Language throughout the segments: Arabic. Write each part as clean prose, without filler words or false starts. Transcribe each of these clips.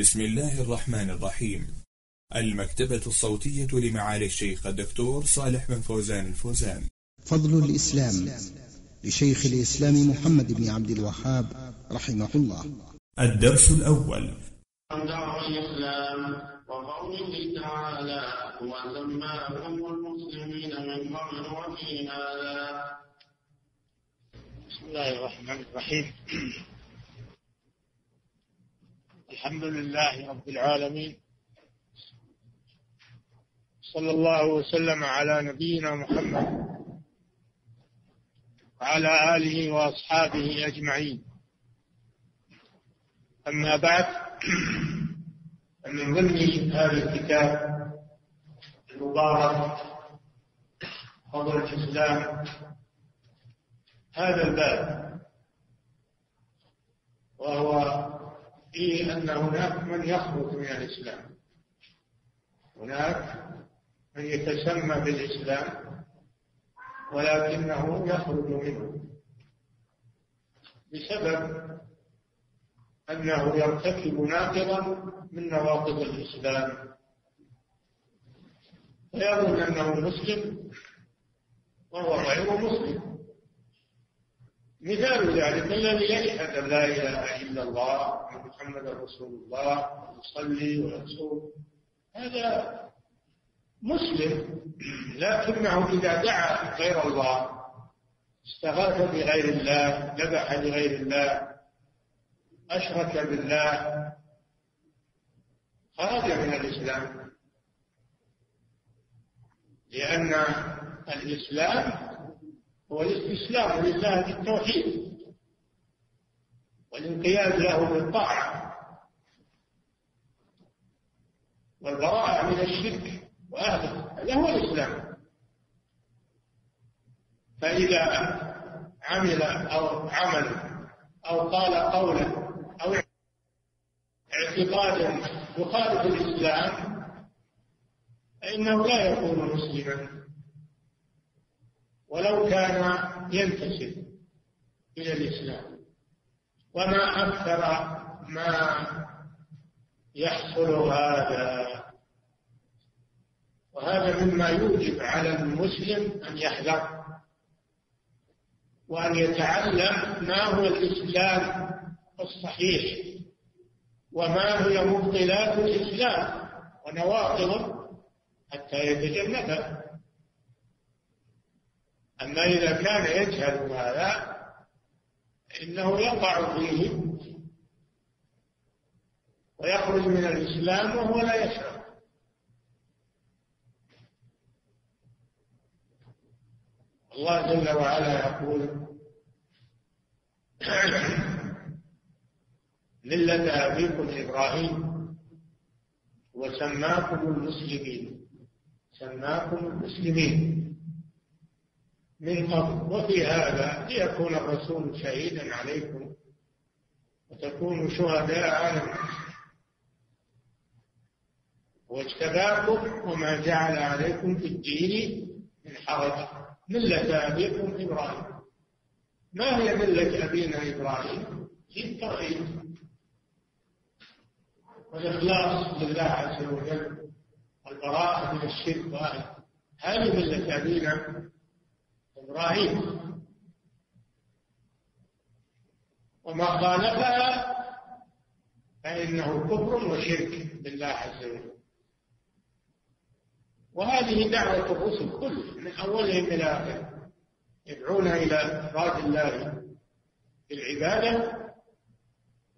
بسم الله الرحمن الرحيم. المكتبة الصوتية لمعالي الشيخ الدكتور صالح بن فوزان الفوزان. فضل الإسلام لشيخ الإسلام محمد بن عبد الوهاب رحمه الله. الدرس الأول. دعوة الإسلام وقوله تعالى وسماكم المسلمين من قبل وفي هذا. بسم الله الرحمن الرحيم. الحمد لله رب العالمين، صلى الله وسلم على نبينا محمد وعلى آله وأصحابه أجمعين. أما بعد، من ضمن هذا الكتاب المبارك فضل الإسلام هذا الباب، وهو فيه أن هناك من يخرج من الإسلام، هناك من يتسمى بالإسلام ولكنه يخرج منه بسبب أنه يرتكب ناقضا من نواقض الإسلام، فيظن أنه مسلم وهو غير مسلم. مثال ذلك الذي يشهد أن لا إله إلا الله محمد رسول الله يصلي ويصوم، هذا مسلم، لكنه إذا دعا غير الله، استغاث بغير الله، ذبح لغير الله، أشرك بالله، خرج من الإسلام، لأن الإسلام هو الاستسلام لله بالتوحيد والانقياد له بالطاعة والبراءة من الشرك وأهله، هذا هو الإسلام. فإذا عمل أو قال قولا أو اعتقادا يخالف الإسلام فإنه لا يكون مسلما ولو كان ينتسب إلى الإسلام. وما أكثر ما يحصل هذا، وهذا مما يوجب على المسلم أن يحذر وأن يتعلم ما هو الإسلام الصحيح وما هي مبطلات الإسلام ونواقضه حتى يتجنبه. أما إذا كان يجهل هذا إنه يقع فيه ويخرج من الإسلام وهو لا يشعر. الله جل وعلا يقول ملة أبيكم إبراهيم وسماكم المسلمين، سماكم المسلمين من قبل وفي هذا ليكون الرسول شهيدا عليكم وتكونوا شهداء على الناس، واجتباكم وما جعل عليكم في الدين من حرج. ملة أبيكم إبراهيم، ما هي ملة أبينا إبراهيم؟ هي التوحيد والإخلاص لله عز وجل والبراءة من الشرك وأهله، هذه ملة أبينا إبراهيم. وما خالفها فإنه كفر وشرك بالله عز وجل. وهذه دعوة الرسل كلهم من أولهم إلى آخرهم، يدعون إلى إفراد الله بالعبادة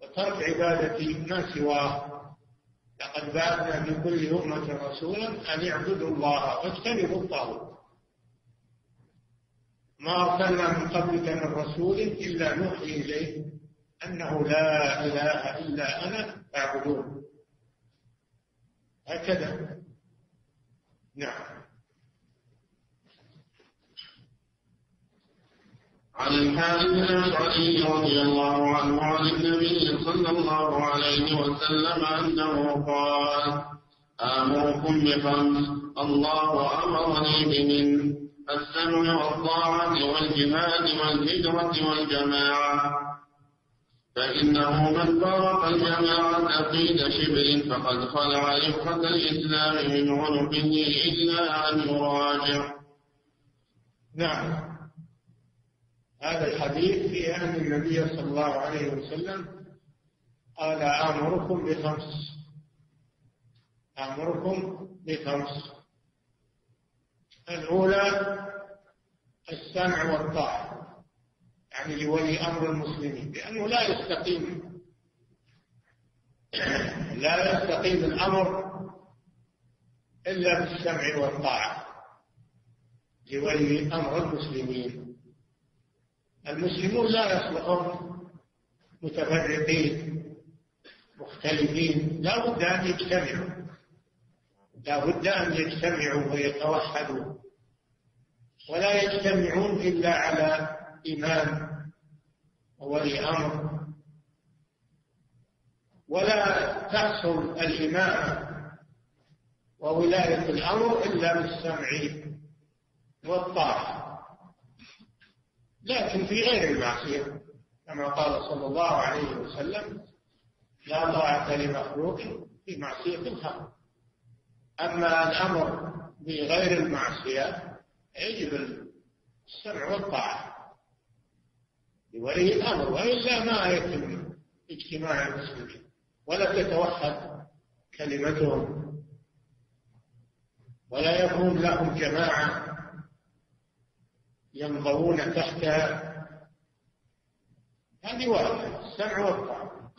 وترك عبادة ما سواه. لقد بعثنا في كل أمة رسولا أن يعبدوا الله واجتنبوا الطاغوت، ما أرسلنا من قبلك من رسول إلا نوحي إليه أنه لا إله إلا أنا فاعبدون، هكذا. نعم. عن الحارث بن الأشعري رضي الله عنه عن النبي صلى الله عليه وسلم أنه قال: آمركم بخمس الله أمرني بهن: السمع والطاعة والجهاد والهجرة والجماعة. فإنه من فارق الجماعة قيد شبر فقد خلع رفقة الإسلام من عنقه إلا أن يراجع. نعم، هذا الحديث في أن النبي صلى الله عليه وسلم قال: آمركم بخمس، آمركم بخمس. الأولى السمع والطاعة، يعني لولي أمر المسلمين، لأنه لا يستقيم الأمر إلا بالسمع والطاعة لولي أمر المسلمين. المسلمون لا يصلحون متفرقين مختلفين، لا بد أن يجتمعوا، لا بد أن يجتمعوا ويتوحدوا، ولا يجتمعون إلا على إمام وولي أمر، ولا تحصل الإمامة وولاية الأمر إلا بالسمع والطاعة. لكن في غير المعصية كما قال صلى الله عليه وسلم: لا طاعة لمخلوق في معصية الخلق. أما الأمر بغير المعصية يجب السمع والطاعة لولي الأمر، وإلا ما يتم اجتماع المسلمين ولا تتوحد كلمتهم ولا يكون لهم جماعة ينظرون تحتها. هذه واحدة، السمع والطاعة.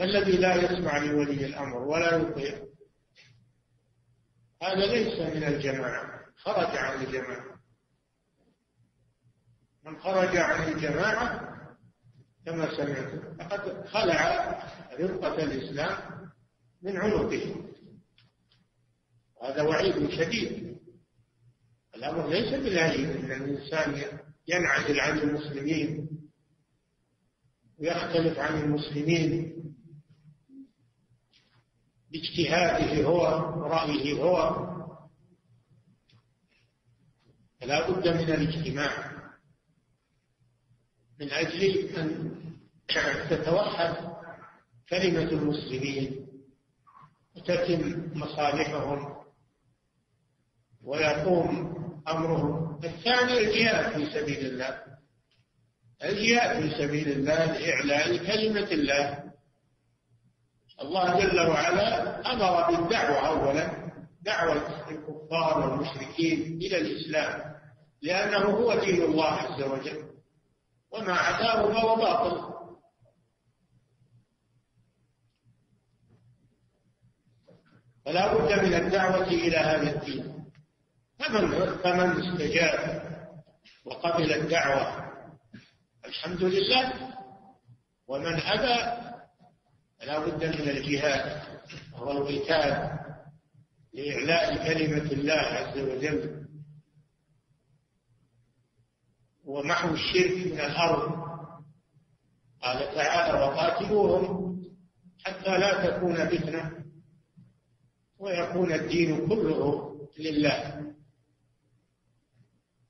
الذي لا يسمع لولي الأمر ولا يطيع هذا ليس من الجماعة، خرج عن الجماعة. من خرج عن الجماعة كما سمعتم فقد خلع رفقة الإسلام من عنقه، هذا وعيد شديد. الأمر ليس بالهين أن الإنسان ينعزل عن المسلمين ويختلف عن المسلمين باجتهاده هو ورأيه هو، فلا بد من الاجتماع من أجل أن تتوحد كلمة المسلمين وتتم مصالحهم ويقوم أمرهم. الثاني الجهاد في سبيل الله، الجهاد في سبيل الله لإعلان كلمة الله. الله جل وعلا أمر بالدعوة أولا، دعوة الكفار والمشركين إلى الإسلام، لأنه هو دين الله عز وجل وما عداه فهو باطل. فلا بد من الدعوة إلى هذا الدين، فمن استجاب وقبل الدعوة الحمد لله، ومن أبى فلا بد من الجهاد وهو القتال لإعلاء كلمة الله عز وجل ومحو الشرك من الأرض. قال تعالى: وقاتلوهم حتى لا تكون فتنة ويكون الدين كله لله،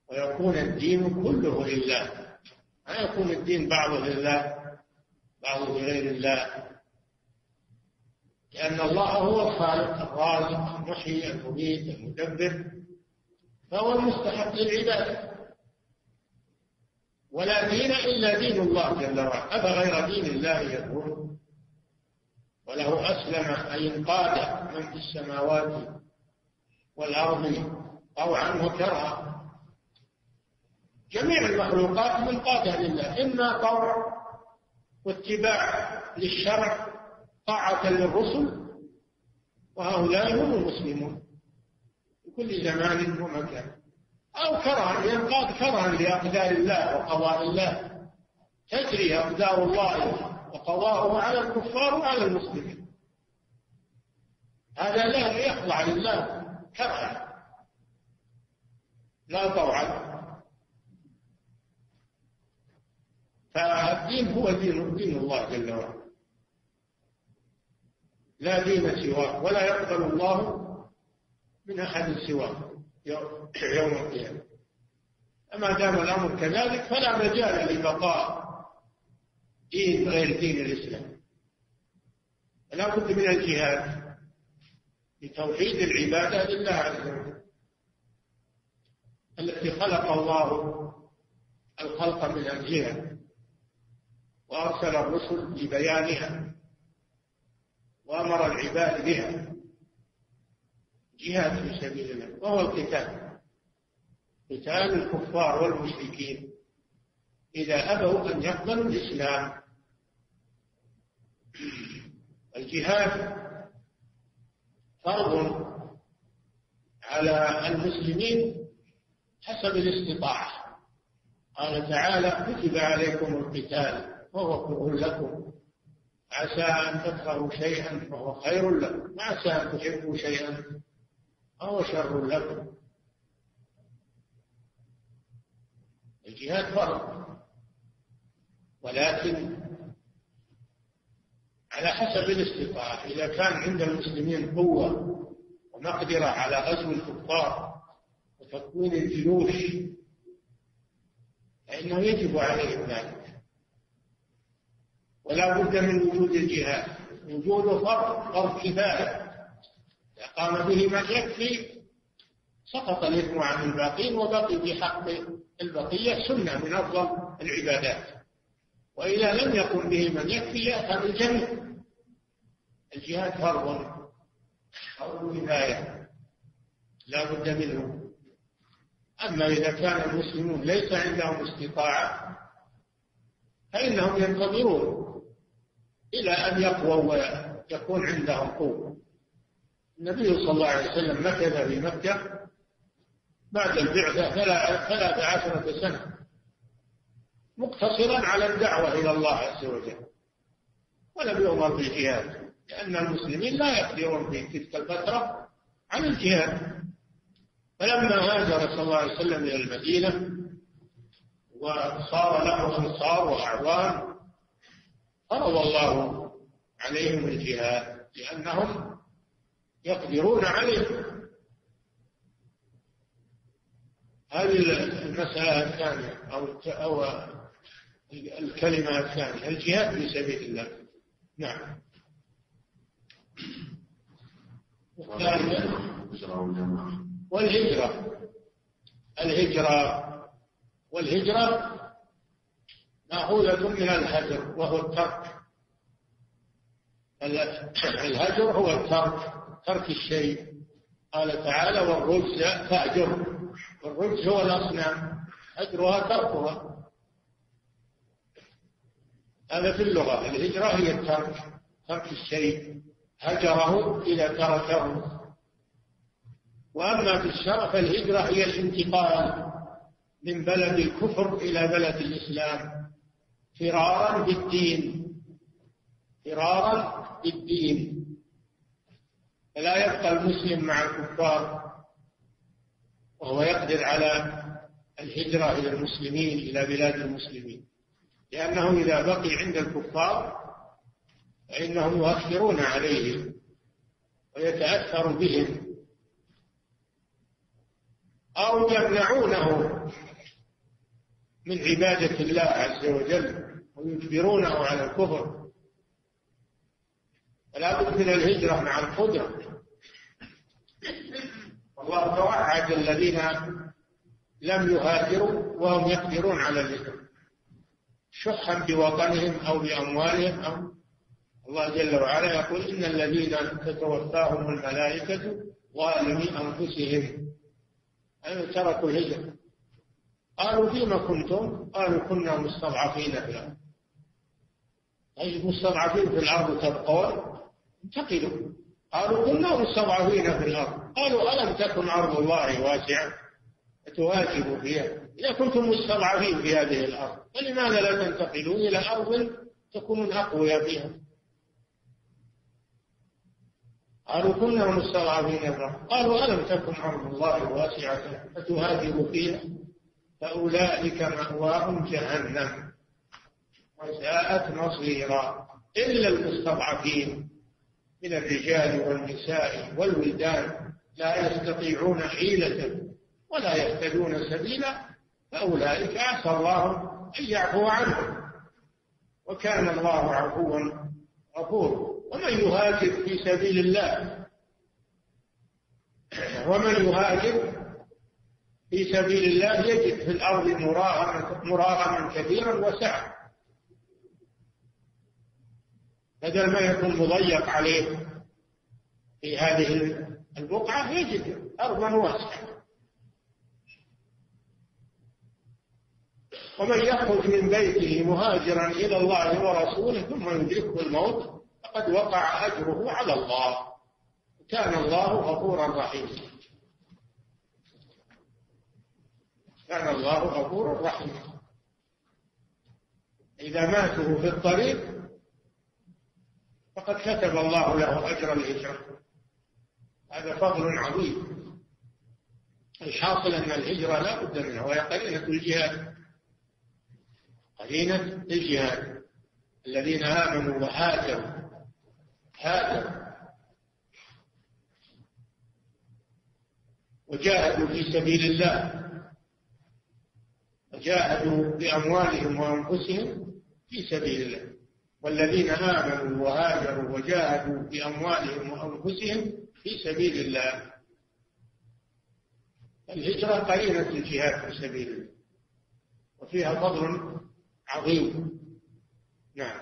ويكون الدين كله لله، ما يكون الدين بعضه لله بعضه لغير الله، لأن الله هو الخالق الرازق المحيي المميت المدبر، فهو المستحق للعبادة. ولا دين إلا دين الله جل وعلا، أفغير دين الله يبغون وله أسلم أي انقاد من في السماوات والأرض طوعا وكرها. جميع المخلوقات منقادة لله، إما طوع واتباع للشرع طاعة للرسل، وهؤلاء هم المسلمون في كل زمان ومكان، أو كرها ينقاد كرها لأقدار الله وقضاء الله، تجري أقدار الله وقضاءه على الكفار وعلى المسلمين. هذا لا يخضع لله كرها لا طوعا. فالدين هو دين الله جل وعلا، لا دين سواه، ولا يقبل الله من أحد سواه يوم القيامة. أما دام الأمر كذلك فلا مجال لبقاء دين غير دين الإسلام. فلا بد من الجهاد لتوحيد العبادة لله عز وجل التي خلق الله الخلق من أجلها وأرسل الرسل لبيانها وأمر العباد بها. جهاد في سبيل الله وهو القتال، قتال الكفار والمشركين إذا أبوا أن يقبلوا الإسلام. الجهاد فرض على المسلمين حسب الاستطاعة. قال تعالى: كتب عليكم القتال وهو كره لكم عسى أن تكرهوا شيئا فهو خير لكم وعسى أن تحبوا شيئا فهو شر لكم. الجهاد فرض، ولكن على حسب الاستطاعة. إذا كان عند المسلمين قوة ومقدرة على غزو الكفار وتكوين الجيوش فإنه يجب عليهم ذلك، ولا بد من وجود الجهاد. وجوده فرض كفاية، إذا قام به من يكفي سقط الإثم عن الباقين وبقي في حق البقية سنة من أفضل العبادات، وإذا لم يكن به من يكفي يأخذ الجميع. الجهاد فرض أو كفاية لا بد منه. أما إذا كان المسلمون ليس عندهم استطاعة فإنهم ينتظرون إلى أن يقووا ويكون عندهم قوة. النبي صلى الله عليه وسلم مكث في مكة بعد البعثة 13 سنة مقتصرا على الدعوة إلى الله عز وجل، ولم يؤمر بالجهاد لأن المسلمين لا يقدرون في تلك الفترة على الجهاد. فلما هاجر صلى الله عليه وسلم إلى المدينة وصار له أنصار وأعوان فرض الله عليهم الجهاد لأنهم يقدرون عليه. هذه المسألة الثانية أو الكلمة الثانية: الجهاد في سبيل الله. نعم. والهجرة مأخوذة من الهجر وهو الترك. الهجر هو الترك، ترك الشيء. قال تعالى: والرجز فاهجر. والرجز هو الأصنام، هجرها تركها. هذا في اللغة. الهجرة هي الترك، ترك الشيء، هجره إذا تركه. وأما في الشرع فالهجرة هي الانتقال من بلد الكفر إلى بلد الإسلام فرارا بالدين، فرارا بالدين. فلا يبقى المسلم مع الكفار وهو يقدر على الهجرة إلى المسلمين، إلى بلاد المسلمين، لأنهم إذا بقي عند الكفار فإنهم يؤثرون عليه ويتأثر بهم أو يمنعونه من عبادة الله عز وجل ويجبرونه على الكفر. فلا بد من الهجرة مع القدرة. والله توعد الذين لم يهاجروا وهم يقدرون على الهجرة شحا بوطنهم أو بأموالهم أو الله جل وعلا يقول: إن الذين تتوفاهم الملائكة ظالمي أنفسهم، أي تركوا الهجرة. قالوا: فيما كنتم؟ قالوا: كنا مستضعفين في الأرض. أي مستضعفين في الأرض تبقون؟ انتقلوا. قالوا: كنا مستضعفين في الأرض. قالوا: ألم تكن أرض الله واسعة فتهاجروا فيها؟ إذا كنتم مستضعفين في هذه الأرض فلماذا لا تنتقلون إلى أرض تكونون أقوياء فيها؟ قالوا: كنا مستضعفين في الأرض. قالوا: ألم تكن أرض الله واسعة فتهاجروا فيها؟ فأولئك مأواهم جهنم وساءت مصيرا. إلا المستضعفين من الرجال والنساء والولدان لا يستطيعون حيلة ولا يهتدون سبيلا فأولئك عسى الله أن يعفو عنهم وكان الله عفوا غفورا. ومن يهاجر في سبيل الله يجد في الأرض مراغما كثيرا وسعة، بدل ما يكون مضيق عليه في هذه البقعة يجد أرضا واسعة. ومن يخرج من بيته مهاجرا إلى الله ورسوله ثم يدركه الموت فقد وقع أجره على الله، كان الله غفورا رحيما. إذا ماته في الطريق فقد كتب الله له أجر الهجرة، هذا فضل عظيم. مش حاصل أن الهجرة لا بد منها، وهي قرينة الجهاد، الذين آمنوا وهاجروا وجاهدوا في سبيل الله، وجاهدوا بأموالهم وأنفسهم في سبيل الله. والذين آمنوا وهاجروا وجاهدوا بأموالهم وأنفسهم في سبيل الله، الهجرة قرينة الجهاد في سبيل الله وفيها فضل عظيم. نعم.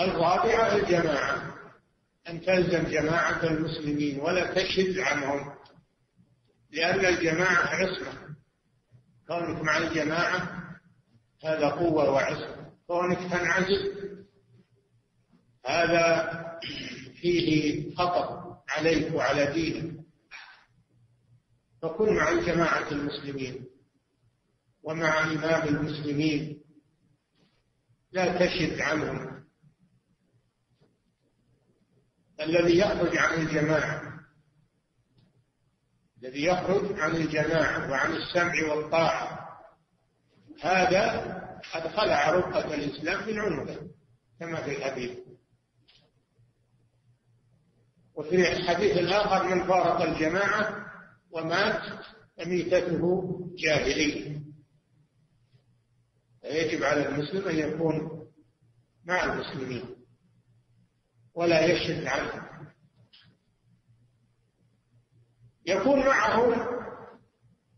الرابعة الجماعة، أن تلزم جماعة المسلمين ولا تشد عنهم، لأن الجماعة عصمة. كونك مع الجماعة هذا قوة وعصمة، كونك تنعزل هذا فيه خطر عليك وعلى دينك. فكن مع جماعة المسلمين ومع إمام المسلمين، لا تشد عنهم. الذي يخرج عن الجماعة وعن السمع والطاعة هذا قد خلع رقة الإسلام من عنقه كما في الحديث. وفي الحديث الآخر من فارق الجماعة ومات فميتته جاهلية. يجب على المسلم أن يكون مع المسلمين ولا يشد عنهم، يكون معهم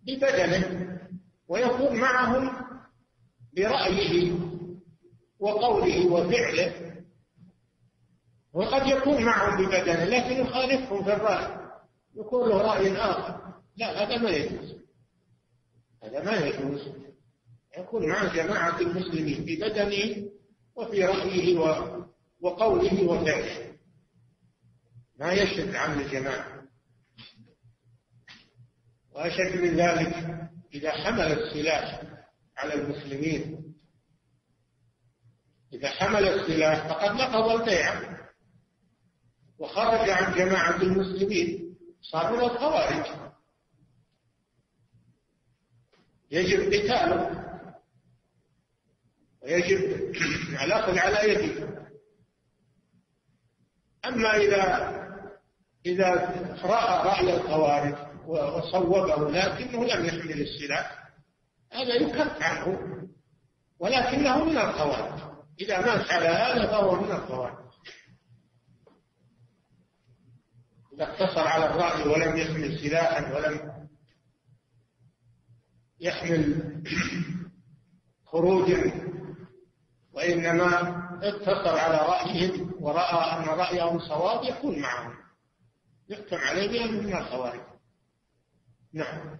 ببدنه ويكون معهم برأيه وقوله وفعله، وقد يكون معهم ببدنه لكن يخالفهم في الرأي، يكون له رأي آخر، لا هذا ما يجوز، يكون مع جماعة المسلمين ببدنه وفي رأيه وقوله وفعله، ما يشد عن الجماعة. وأشد من ذلك إذا حمل السلاح على المسلمين، فقد نقض البيعة وخرج عن جماعة المسلمين، صار من الخوارج، يجب قتاله ويجب الأخذ على يده. أما إذا رأى رأي الخوارج وصوبه لكنه لم يحمل السلاح، هذا يكف عنه، ولكنه من الخوارج، إذا مات على هذا فهو من الخوارج. إذا اقتصر على الرأي ولم يحمل سلاحا ولم يحمل خروجا، وإنما اقتصر على رأيهم ورأى أن رأيهم صواب، يكون معهم، يحكم عليه من الخوارج. نعم.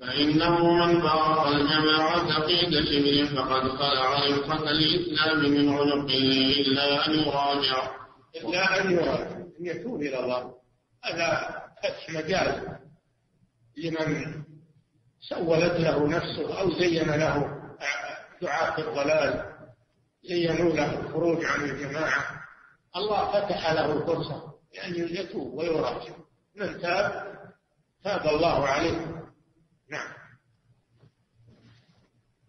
فإنه من فارق الجماعة قيد شبه فقد خلع رقة الإسلام من عنقه إلا أن يراجع، أن يتوب إلى الله. هذا فتح مجال لمن سولت له نفسه أو زين له دعاة الضلال لينوله الخروج عن الجماعة، الله فتح له الفرصة لأن يتوب ويراجع. من تاب تاب الله عليه. نعم.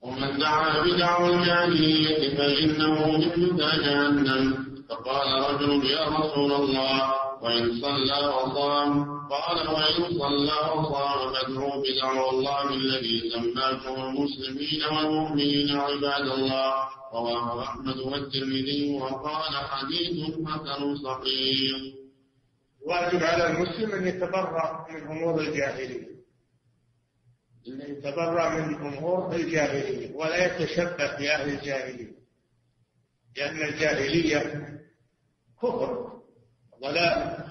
ومن دعا بدعوى الجاهلية فإنه مثل جهنم. فقال رجل يا رسول الله وإن صلى وصام. قال وإن صلى وصام فادعوا بدعوى الله الذي سماكم المسلمين والمؤمنين عباد الله. رواه أحمد والترمذي وقال حديث حسن صحيح. واجب على المسلم أن يتبرأ من أمور الجاهلية، أن يتبرأ من أمور الجاهلية ولا يتشبه بأهل الجاهلية، لأن الجاهلية كفر ولا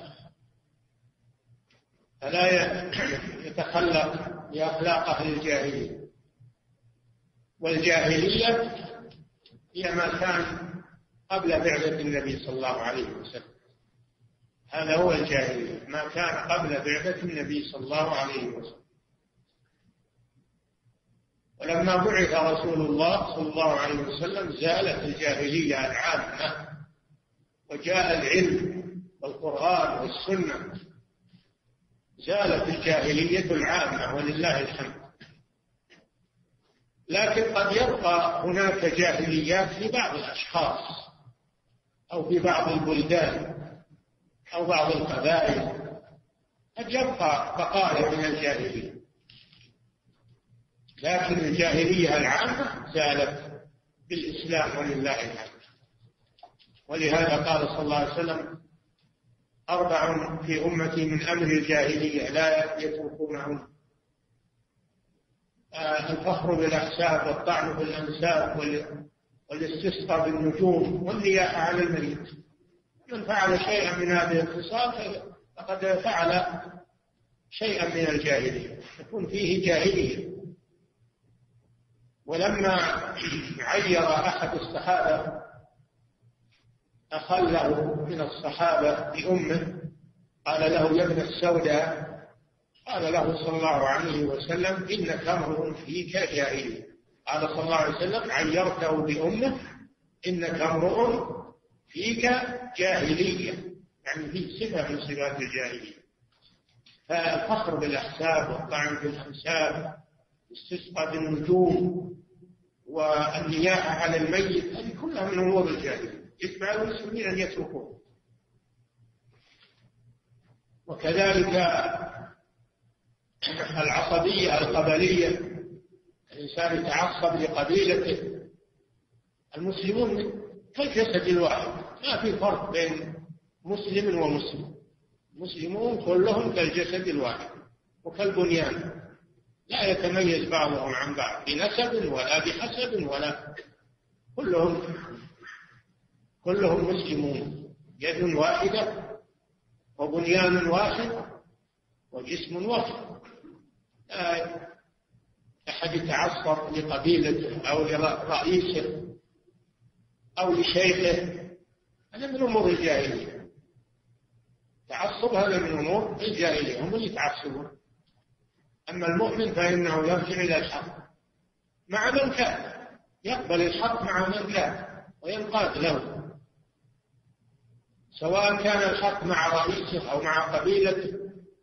يتخلق بأخلاق أهل الجاهلية. والجاهلية هي ما كان قبل بعثة النبي صلى الله عليه وسلم، هذا هو الجاهلية، ما كان قبل بعثة النبي صلى الله عليه وسلم. ولما بعث رسول الله صلى الله عليه وسلم زالت الجاهلية العامة وجاء العلم والقرآن والسنة، زالت الجاهلية العامة ولله الحمد. لكن قد يبقى هناك جاهليات في بعض الأشخاص أو في بعض البلدان أو بعض القبائل، قد يبقى بقايا من الجاهلية، لكن الجاهلية العامة زالت بالإسلام ولله الحمد. ولهذا قال صلى الله عليه وسلم: أربع في أمتي من أمر الجاهلية لا يتركونهم: الفخر بالأحساب، والطعن في الأنساب، والاستسقاء بالنجوم، والرياء على المريض. من فعل شيئا من هذه الخصال فقد فعل شيئا من الجاهلية، يكون فيه جاهلية. ولما عير أحد الصحابة أخله من الصحابة بأمه، قال له: يا ابن السوداء. قال له صلى الله عليه وسلم: إنك امرؤ فيك جاهلية. قال صلى الله عليه وسلم: عيرته بأمه، إنك امرؤ فيك جاهلية، يعني فيه صفة من صفات الجاهلية. فالفخر بالأحساب، والطعن في الأنساب، الاستسقاء بالنجوم، والنياحة على الميت، هذه كلها من أمور الجاهلية، يجب على المسلمين أن يتركوه. وكذلك العصبية القبلية، الإنسان يتعصب لقبيلته. المسلمون كالجسد الواحد، ما في فرق بين مسلم ومسلم، المسلمون كلهم كالجسد الواحد وكالبنيان، لا يتميز بعضهم عن بعض بنسب ولا بحسب ولا، كلهم مسلمون، يد واحدة وبنيان واحد وجسم واحد. لا أحد يتعصب لقبيلته أو لرئيسه أو لشيخه، هذا من أمور الجاهلية. تعصب هذا من أمور الجاهلية، هم اللي يتعصبون. أما المؤمن فإنه يرجع إلى الحق مع من كان، يقبل الحق مع من كان وينقاد له، سواء كان الحق مع رئيسه أو مع قبيلته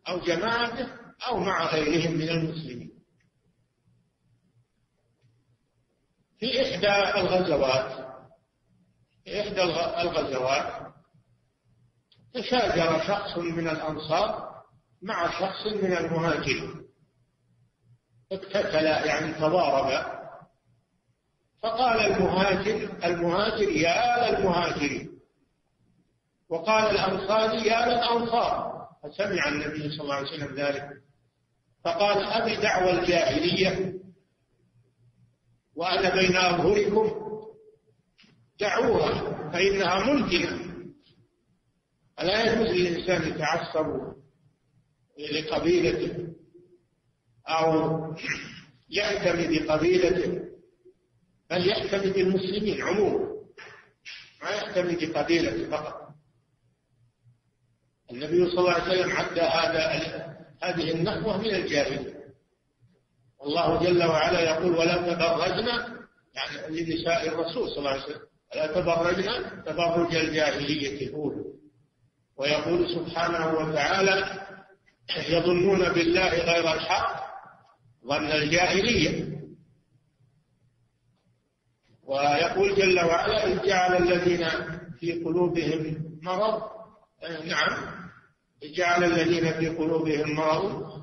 أو جماعته أو مع غيرهم من المسلمين. في إحدى الغزوات تشاجر شخص من الأنصار مع شخص من المهاجرين، اقتتلا يعني تضاربا. فقال المهاجر يا للمهاجرين، وقال الأنصاري يا للأنصار. فسمع النبي صلى الله عليه وسلم ذلك فقال: أبي دعوى الجاهلية وأنا بين أظهركم؟ دعوها فإنها ممكنة. ألا يجوز للإنسان يتعصب لقبيلته أو يحتمي بقبيلته، بل يحتمي بالمسلمين عموما، ما يحتمي بقبيلته فقط. النبي صلى الله عليه وسلم عدى هذه النحوة من الجاهلية. والله جل وعلا يقول: ولا تبرجنا، يعني لنساء الرسول صلى الله عليه وسلم، ولا تبرجنا تبرج الجاهلية الأولى. ويقول سبحانه وتعالى: يظنون بالله غير الحق ظن الجاهلية. ويقول جل وعلا: إذ جعل الذين في قلوبهم مرض، نعم، جعل الذين في قلوبهم مرض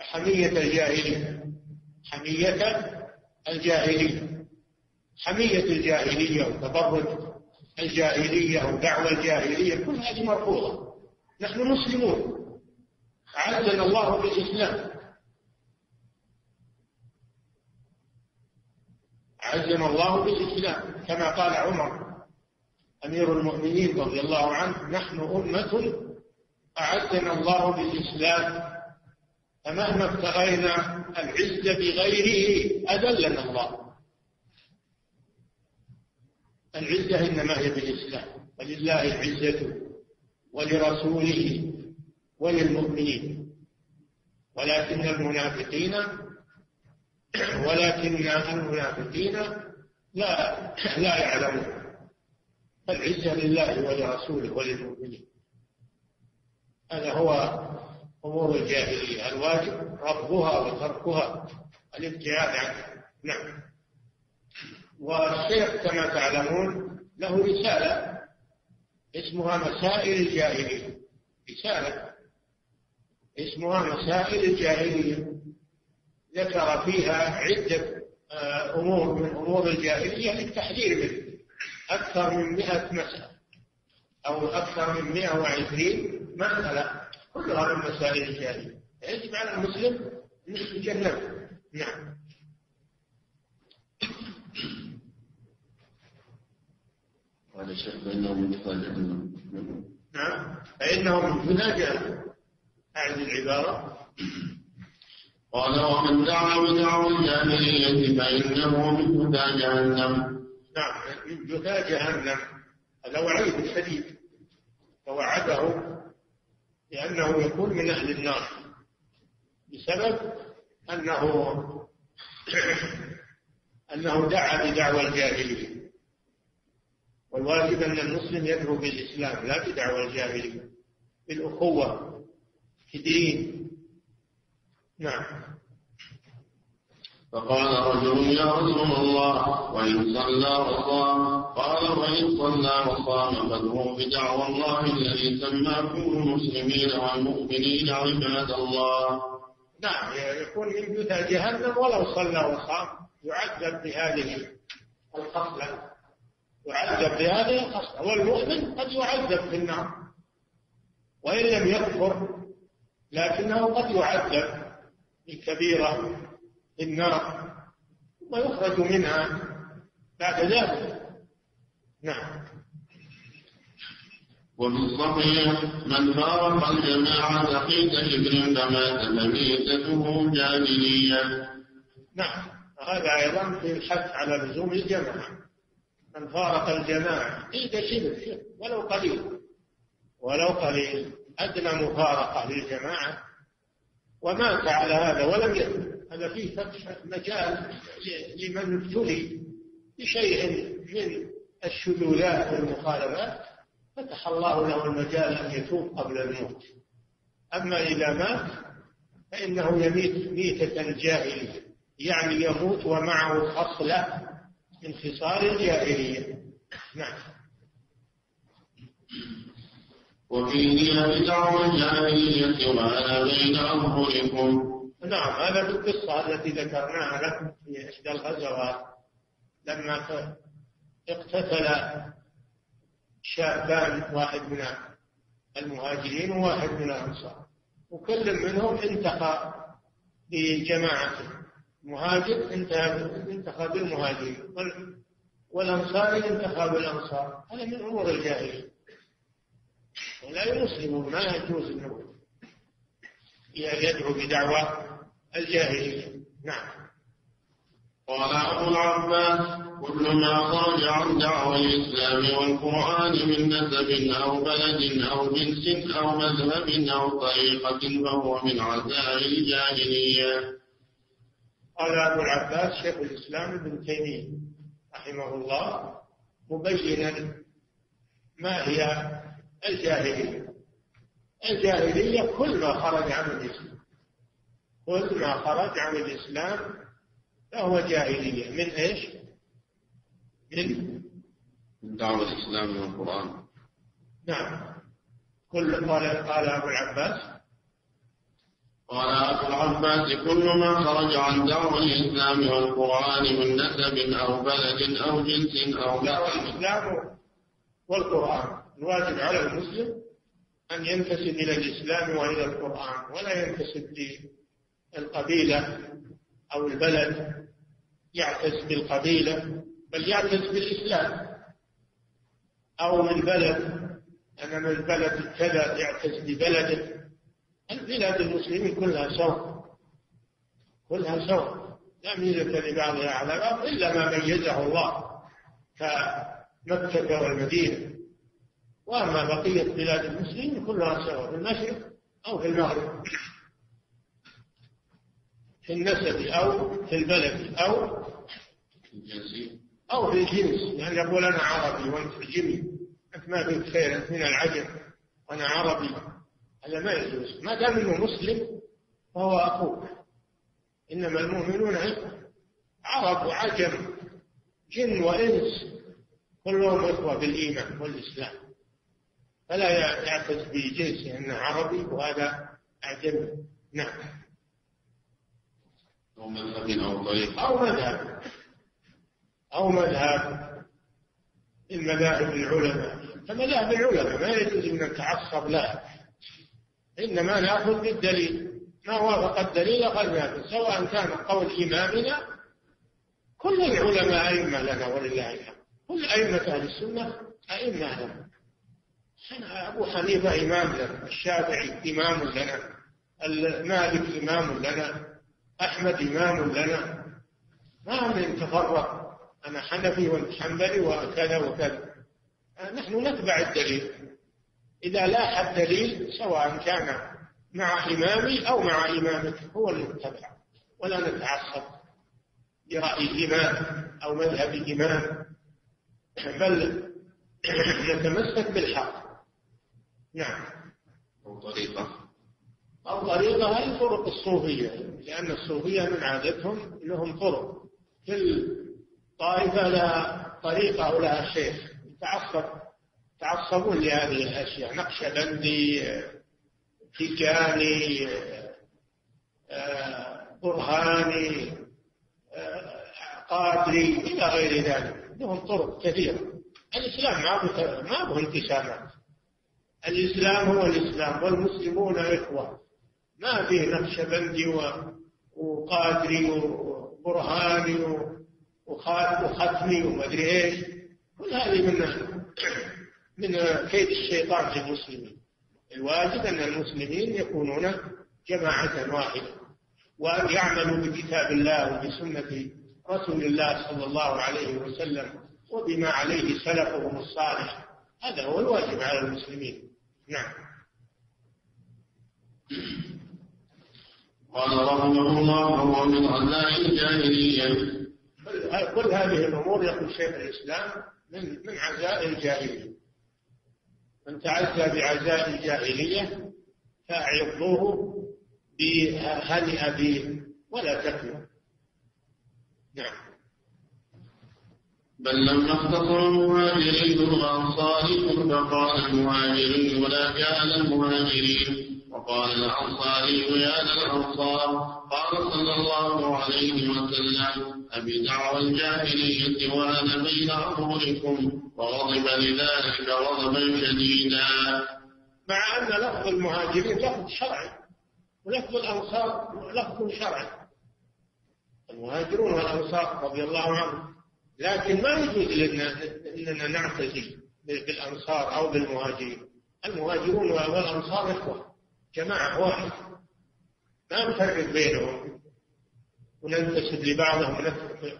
حمية الجاهلية، حمية الجاهلية وتبرج الجاهلية ودعوة الجاهلية، كل هذه مرفوضة. نحن مسلمون، أعزنا الله بالإسلام، كما قال عمر أمير المؤمنين رضي الله عنه: نحن أمة أعزنا الله بالإسلام، فمهما ابتغينا العزة بغيره أذلنا الله. العزة إنما هي بالإسلام، ولله العزة ولرسوله وللمؤمنين، ولكن المنافقين لا يعلمون. العزة لله ولرسوله وللمؤمنين. هذا هو أمور الجاهلية، الواجب ربها وتركها، الابتعاد عنها. نعم. والشيخ كما تعلمون له رسالة اسمها مسائل الجاهلية، ذكر فيها عدة أمور من أمور الجاهلية للتحذير منه، أكثر من 100 مسألة أو أكثر من 120 مسألة، كلها من مسائل الجاهلية، يجب على المسلم أن يتجنبها. نعم. قال الشيخ: فإنهم منافقون. أعد العبارة. قال: ومن دعا بدعوى الجاهلية فإنه من جثى جهنم. نعم، من جثى جهنم. هذا وعيد شديد، فوعده لأنه يكون من أهل النار بسبب أنه دعا بدعوى الجاهلية. والواجب أن المسلم يدعو بالإسلام لا بدعوى الجاهلية، بالأخوة في دين. نعم. فقال رجل: يا رسول الله، وإن صلى وصام؟ قال: وإن صلى وصام فهو بدعوى الله الذي سماكم المسلمين والمؤمنين عباد الله. نعم، يكون من جثى جهنم ولو صلى وصام، يعذب بهذه الخصلة، والمؤمن قد يعذب في النار وإن لم يكفر، لكنه قد يعذب بكبيرة النار ويخرج منها بعد ذلك. نعم. وفي الصحيح: من فارق الجماعة قيد شبر فمات فميتته جاهلية. نعم، هذا أيضا في الحث على لزوم الجماعة. من فارق الجماعة قيد شبر ولو قليل أدنى مفارقة للجماعة ومات على هذا ولم يكن، هذا فيه فتح مجال لمن ابتلي بشيء من الشذوذات والمخالفات، فتح الله له المجال أن يتوب قبل الموت. أما إذا مات فإنه يميت ميتة الجاهلية، يعني يموت ومعه خصلة من خصال الجاهلية. نعم. وفيه بدعوى الجاهلية وأنا بين أظهركم. نعم، هذا في القصة التي ذكرناها لكم في إحدى الغزوات، لما اقتتل شابان، واحد من المهاجرين وواحد من الأنصار، وكل منهم انتقى بجماعته. المهاجر انتقى بالمهاجرين، والأنصاري انتقى بالأنصار. هذا من أمور الجاهلية، ولا يسلم، ما يجوز أنه يدعو بدعوى الجاهلية. نعم. قال أبو العباس: كل ما خرج عن دعوى الإسلام والقرآن من نسب أو بلد أو جنس أو مذهب أو طريقة فهو من عزائر الجاهلية. قال أبو العباس شيخ الإسلام ابن تيمية رحمه الله مبينا ما هي الجاهلية. الجاهلية كل ما خرج عن الإسلام، فهو جاهلية. من إيش؟ من دعوة الإسلام والقرآن. نعم، قال أبو العباس كل ما خرج عن دور الإسلام والقرآن من نسب أو بلد أو جنس أو الإسلام والقرآن. الواجب على المسلم أن ينتسب إلى الإسلام وإلى القرآن، ولا ينتسب للقبيلة أو البلد يعتز بالقبيلة، بل يعتز بالإسلام، أو من بلد، أنا من بلد كذا يعتز ببلده. البلاد المسلمين كلها سوا، كلها سوا، لا ميزة لبعضها على بعض إلا ما ميزه الله كمكة والمدينة. وأما بقية بلاد المسلمين كلها سوا في المشرق أو في المغرب، في النسب أو في البلد أو في الجنس. يعني يقول أنا عربي وأنت عجمي، أنت ما بنت خير، أنت من العجم وأنا عربي، هذا ما يجوز. ما دام إنه مسلم فهو أخوك، إنما المؤمنون عرب وعجم، جن وإنس، كلهم إخوة بالإيمان والإسلام، فلا يعتز بجنسه أنه عربي وهذا أعجمي. نعم. أو مذهب أو طريق أو مذهب المذاهب العلماء، فمذاهب العلماء ما يجوز أن نتعصب لها، إنما نأخذ بالدليل، ما وافق الدليل أخذناه، سواء كان قول إمامنا. كل العلماء أئمة لنا ولله الحمد، كل أئمة أهل السنة أئمة لنا. أبو حنيفة إمام لنا، الشافعي إمام لنا، المالك إمام لنا، أحمد إمام لنا، ما من تفرق، أنا حنفي وأنت حنبلي وكذا وكذا. نحن نتبع الدليل، إذا لاح الدليل سواء كان مع إمامي أو مع إمامك هو اللي نتبع، ولا نتعصب برأي إمام أو مذهب إمام، بل نتمسك بالحق. نعم. أو طريقة هي طرق الصوفية، لأن الصوفية من عادتهم لهم طرق، كل طائفة لها طريقة ولها شيخ، يتعصبون لهذه الأشياء، نقشبندي، تيكاني، برهاني، قادري، إلى غير ذلك، لهم طرق كثيرة. الإسلام ما به انقسامات، الإسلام هو الإسلام والمسلمون إخوة، ما فيه نقشبندي وقادري وبرهاني وختمي ومدري ايش، كل هذه من كيد الشيطان في المسلمين. الواجب ان المسلمين يكونون جماعة واحدة، وان يعملوا بكتاب الله وبسنة رسول الله صلى الله عليه وسلم وبما عليه سلفهم الصالح، هذا هو الواجب على المسلمين. نعم. قال رحمه الله: هو من أذى الجاهلية. كل هذه الأمور يقول شيخ الإسلام من عزاء الجاهلية، من تعزى بعزاء الجاهلية فأعظوه بهنئ به ولا تكفر. نعم. بل لما اختصر المهاجرين الأنصار فقال المهاجرين ولا كان المهاجرين، وقال الأنصاري يا الأنصار. قال صلى الله عليه وسلم: أبي دعوى الجاهلية وأنا بين أظهركم، وغضب لذلك غضبا شديدا. مع أن لفظ المهاجرين لفظ شرعي، ولفظ الأنصار لفظ شرعي، المهاجرون والأنصار رضي الله عنهم، لكن ما يجوز لنا أننا نعتزي بالأنصار أو بالمهاجرين. المهاجرون والأنصار إخوة، جماعة واحد، ما نفرق بينهم وننتسب لبعضهم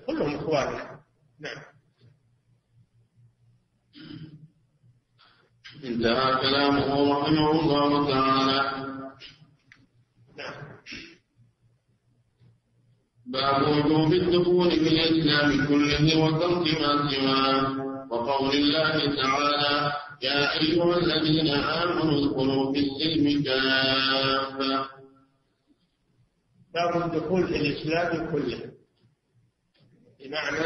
كلهم إخواننا. نعم. انتهى كلامه رحمه الله تعالى. نعم. باب وجوب الدخول في الإسلام كله وترك ما سواه، وقول الله تعالى: يا أيها الذين آمنوا ادخلوا في السلم كافة. باب الدخول في الإسلام كله، بمعنى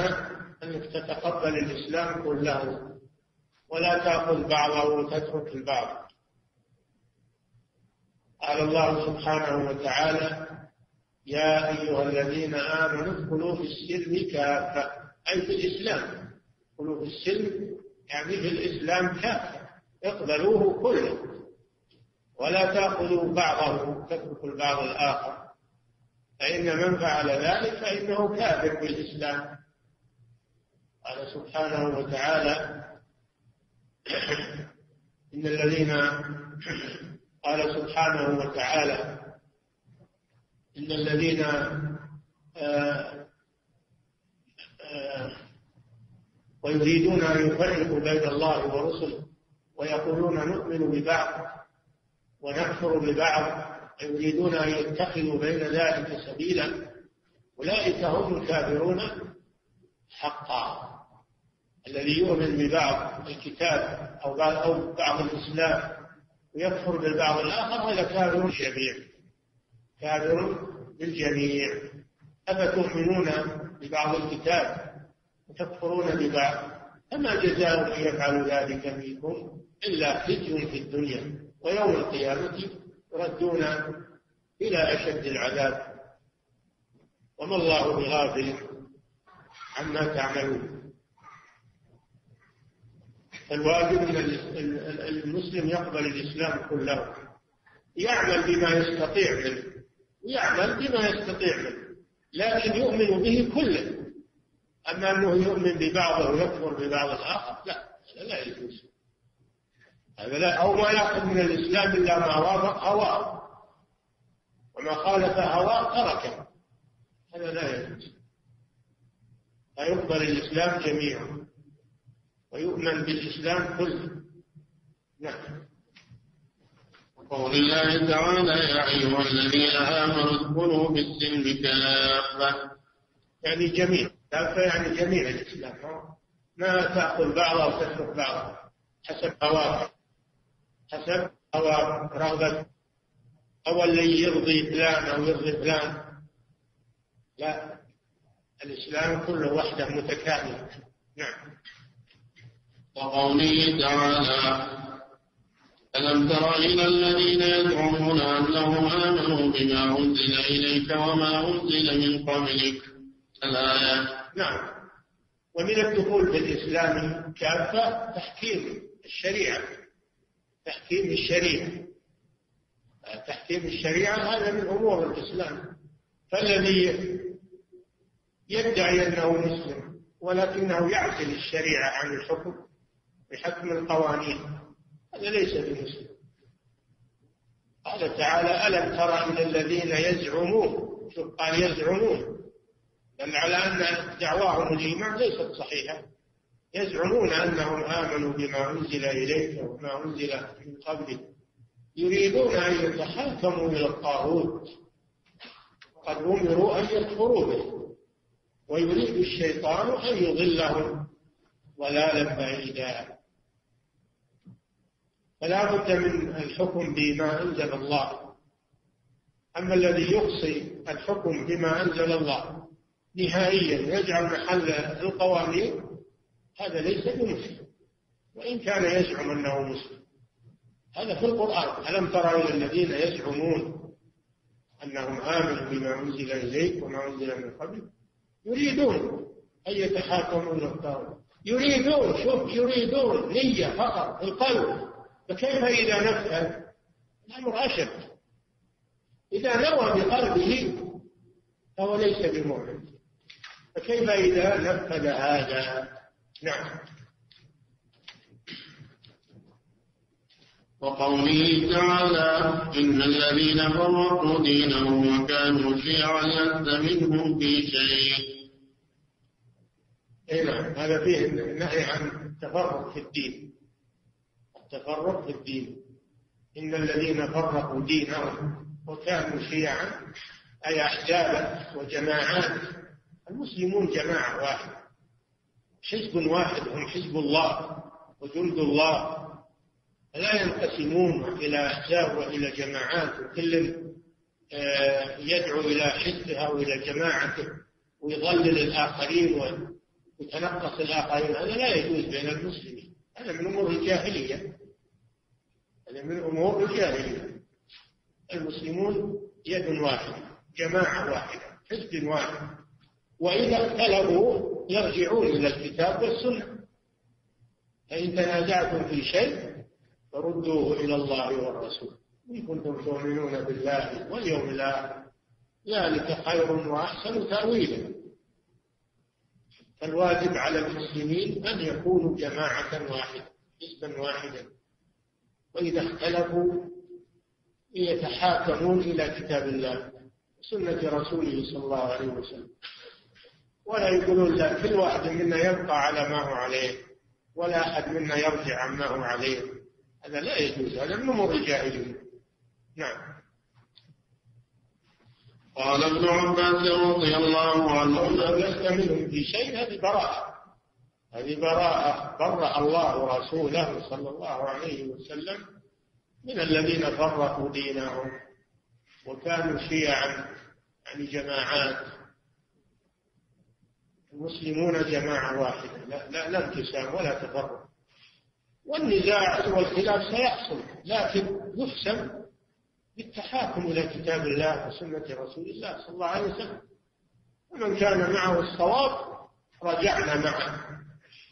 أنك تتقبل الإسلام كله ولا تأخذ بعضه وتترك البعض، قال الله سبحانه وتعالى: يا أيها الذين آمنوا ادخلوا في السلم كافة، أي في الإسلام، ادخلوا في السلم يعني في الإسلام كافة، اقبلوه كله ولا تأخذوا بعضه، تتركوا البعض الآخر، فإن من فعل ذلك فإنه كافر بالإسلام. قال سبحانه وتعالى: إن الذين قال سبحانه وتعالى: إن الذين ويريدون أن يفرقوا بين الله ورسله ويقولون نؤمن ببعض ونكفر ببعض ويريدون أن يتخذوا بين ذلك سبيلا أولئك هم الكافرون حقا. الذي يؤمن ببعض الكتاب أو بعض الإسلام ويكفر بالبعض الآخر هذا كافر بالجميع، كافر بالجميع. أفتؤمنون ببعض الكتاب وتكفرون ببعض، فما جزاء من يفعل ذلك فيكم إلا خزي في الدنيا ويوم القيامة يردون إلى أشد العذاب وما الله بغافل عما تعملون. فالواجب أن المسلم يقبل الإسلام كله، يعمل بما يستطيع منه، لكن يؤمن به كله. أما أنه يؤمن ببعضه ويكفر ببعض الآخر لا يجوز هذا، أو ما يأخذ من الإسلام إلا ما وافق هواه وما خالف هواه تركه، هذا لا يجوز. فيقبل الإسلام جميعا ويؤمن بالإسلام كله. نعم. قول الله تعالى: يا أيها الذين آمنوا ادخلوا بالسلم كافة، يعني جميع، يعني جميع الإسلام، ما تأخذ بعضه وتترك بعضه حسب هواه، حسب رغبة أو اللي يرضي فلان أو يرضي فلان. لا، الإسلام كله وحده متكامل. نعم. وقوله تعالى: ألم تر إلى الذين يدعون أنهم آمنوا بما أنزل إليك وما أنزل من قبلك الآية. نعم. ومن الدخول في الإسلام كافة تحكيم الشريعة، هذا من أمور الإسلام. فالذي يدعي أنه مسلم ولكنه يعزل الشريعة عن الحكم بحكم القوانين هذا ليس بمسلم. قال تعالى: ألم تر إلى الذين يزعمون، قال يزعمون بل على أن دعواهم الإيمان ليست صحيحة، يزعمون أنهم آمنوا بما أنزل إليك وما أنزل من قبلك يريدون أن يتحاكموا إلى الطاغوت وقد أمروا أن يكفروا به ويريد الشيطان أن يضلهم ضلالا بعيدا. فلا بد من الحكم بما أنزل الله. أما الذي يقصي الحكم بما أنزل الله نهائيا يجعل محل القوانين هذا ليس بمسلم وإن كان يزعم أنه مسلم. هذا في القرآن: ألم تر إلى الذين يزعمون أنهم آمنوا بما أنزل إليك وما أنزل من قبلك يريدون أن يتحاكموا إلى الطاغوت. يريدون، شوف، يريدون، نية فقط، القلب. فكيف إذا نفعل؟ الأمر أشد. إذا نوى بقلبه فهو ليس بمؤمن، فكيف إذا نفذ هذا؟ نعم. وقوله تعالى: إن الذين فرقوا دينهم وكانوا شيعا لست منهم في شيء. نعم، هذا فيه النهي عن التفرق في الدين، إن الذين فرقوا دينهم وكانوا شيعا أي أحزابا وجماعات. المسلمون جماعة واحدة، حزب واحد، هم حزب الله وجند الله، لا ينقسمون إلى أحزاب وإلى جماعات وكل يدعو إلى حزبه أو إلى جماعته ويضلل الآخرين ويتنقص الآخرين. هذا لا يجوز بين المسلمين، هذا من أمور الجاهلية، المسلمون يد واحدة، جماعة واحدة، حزب واحد، وإذا اختلفوا يرجعون إلى الكتاب والسنة. فإن تنازعتم في شيء فردوه إلى الله والرسول إن كنتم تؤمنون بالله واليوم الآخر ذلك خير وأحسن تأويلا. فالواجب على المسلمين أن يكونوا جماعة واحدة، حزبا واحدا، وإذا اختلفوا يتحاكمون إلى كتاب الله وسنة رسوله صلى الله عليه وسلم، ولا يقولون لا، كل واحد منا يبقى على ما هو عليه ولا أحد منا يرجع عما هو عليه. هذا لا يجوز، هذا نمط الجاهلية. نعم. قال ابن عباس رضي الله عنه: لست منهم في شيء. هذه براءة، هذه براءة، برأ الله رسوله صلى الله عليه وسلم من الذين فرقوا دينهم وكانوا شيعا، يعني جماعات. المسلمون جماعة واحدة، لا انقسام ولا تفرق، والنزاع والخلاف سيحصل، لكن يحسم بالتحاكم إلى كتاب الله وسنة رسول الله صلى الله عليه وسلم. ومن كان معه الصواب رجعنا معه،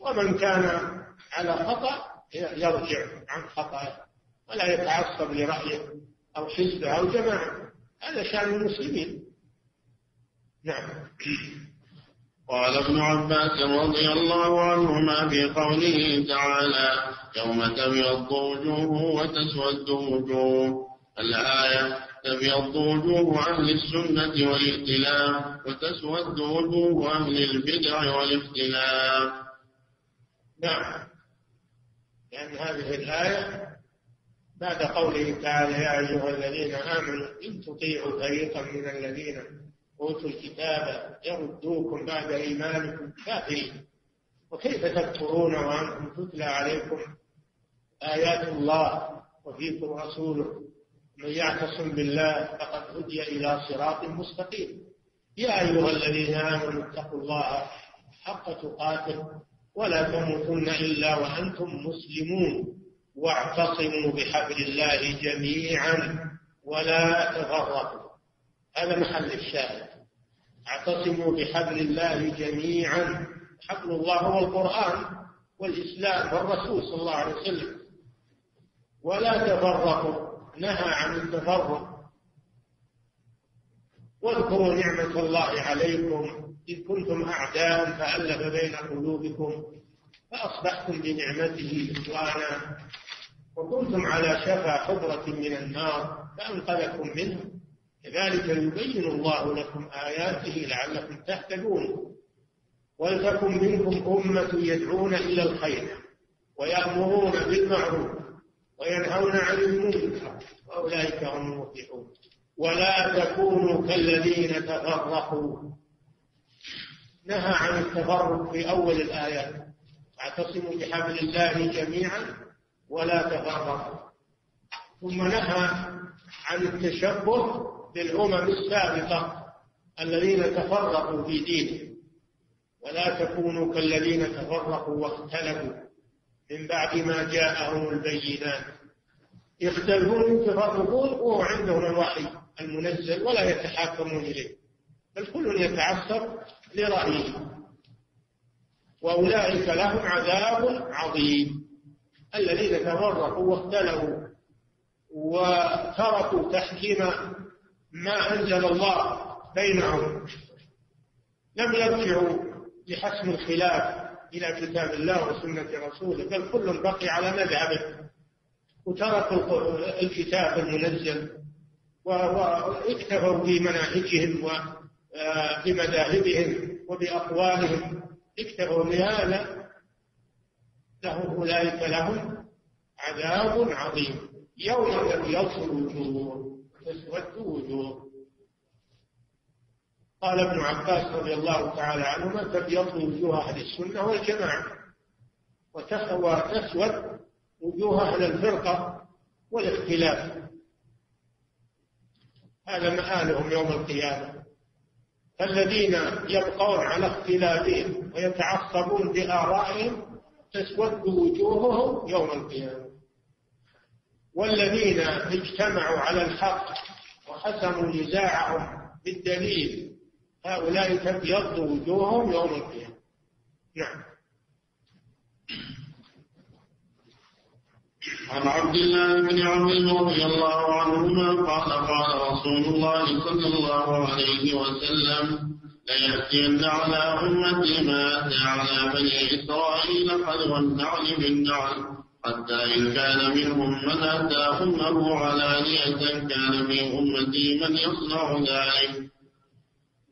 ومن كان على خطأ يرجع عن خطأه ولا يتعصب لرأيه أو حزبه أو جماعة. هذا شأن المسلمين. نعم. قال ابن عباس رضي الله عنهما في قوله تعالى: يوم تبيض وجوه وتسود وجوه. الآية: تبيض وجوه أهل السنة والاختلاف وتسود وجوه أهل البدع والاختلاف. نعم، لأن هذه الآية بعد قوله تعالى: يا أيها الذين آمنوا إن تطيعوا فريقا من الذين أوتوا الكتاب يردوكم بعد إيمانكم كافرين وكيف تكفرون وأنتم تتلى عليكم آيات الله وفيكم رسوله من يعتصم بالله فقد هدي إلى صراط مستقيم. يا أيها الذين آمنوا اتقوا الله حق تقاته ولا تموتن إلا وأنتم مسلمون واعتصموا بحبل الله جميعا ولا تفرقوا. هذا محل الشاهد، اعتصموا بحبل الله جميعا. حبل الله هو القرآن والإسلام والرسول صلى الله عليه وسلم. ولا تفرقوا، نهى عن التفرق. واذكروا نعمة الله عليكم إذ كنتم أعداء فألف بين قلوبكم فأصبحتم بنعمته إخوانا وكنتم على شفا حفرة من النار فأنقذكم منه كذلك يبين الله لكم آياته لعلكم تهتدون. ولتكن منكم أمة يدعون إلى الخير ويأمرون بالمعروف وينهون عن المنكر وأولئك هم المفلحون. ولا تكونوا كالذين تفرقوا، نهى عن التفرق في أول الآيات: اعتصموا بحبل الله جميعا ولا تفرقوا. ثم نهى عن التشبه بالأمم السابقة الذين تفرقوا في دينهم: ولا تكونوا كالذين تفرقوا واختلفوا من بعد ما جاءهم البينات. يختلفون يتفرقون وهو عندهم الوحي المنزل ولا يتحاكمون إليه، بل كل يتعصب لرأيه. وأولئك لهم عذاب عظيم. الذين تفرقوا واختلفوا وتركوا تحكيم ما أنزل الله بينهم، لم يرجعوا لحسم الخلاف إلى كتاب الله وسنة رسوله، بل كل بقي على مذهبه وتركوا الكتاب المنزل واكتفوا بمناهجهم وبمذاهبهم وبأقوالهم، اكتفوا بهذا. أولئك لهم عذاب عظيم. يوم تبيض وجوه وتسود وجوه. قال ابن عباس رضي الله تعالى عنهما: تبيض وجوه أهل السنة والجماعة وتسود وجوه أهل الفرقة والاختلاف. هذا مآلهم يوم القيامة. فالذين يبقون على اختلافهم ويتعصبون بآرائهم تسود وجوههم يوم القيامة، والذين اجتمعوا على الحق حسموا نزاعهم بالدليل، هؤلاء تبيض وجوههم يوم القيامة. نعم. عن عبد الله بن عمر رضي الله عنهما قال قال رسول الله صلى الله عليه وسلم: ليأتين على أمتي ما أتى على بني إسرائيل خلو النعل بالنعل، حتى إن كان منهم من أتى أمه علانية كان من أمتي من يصنع ذلك.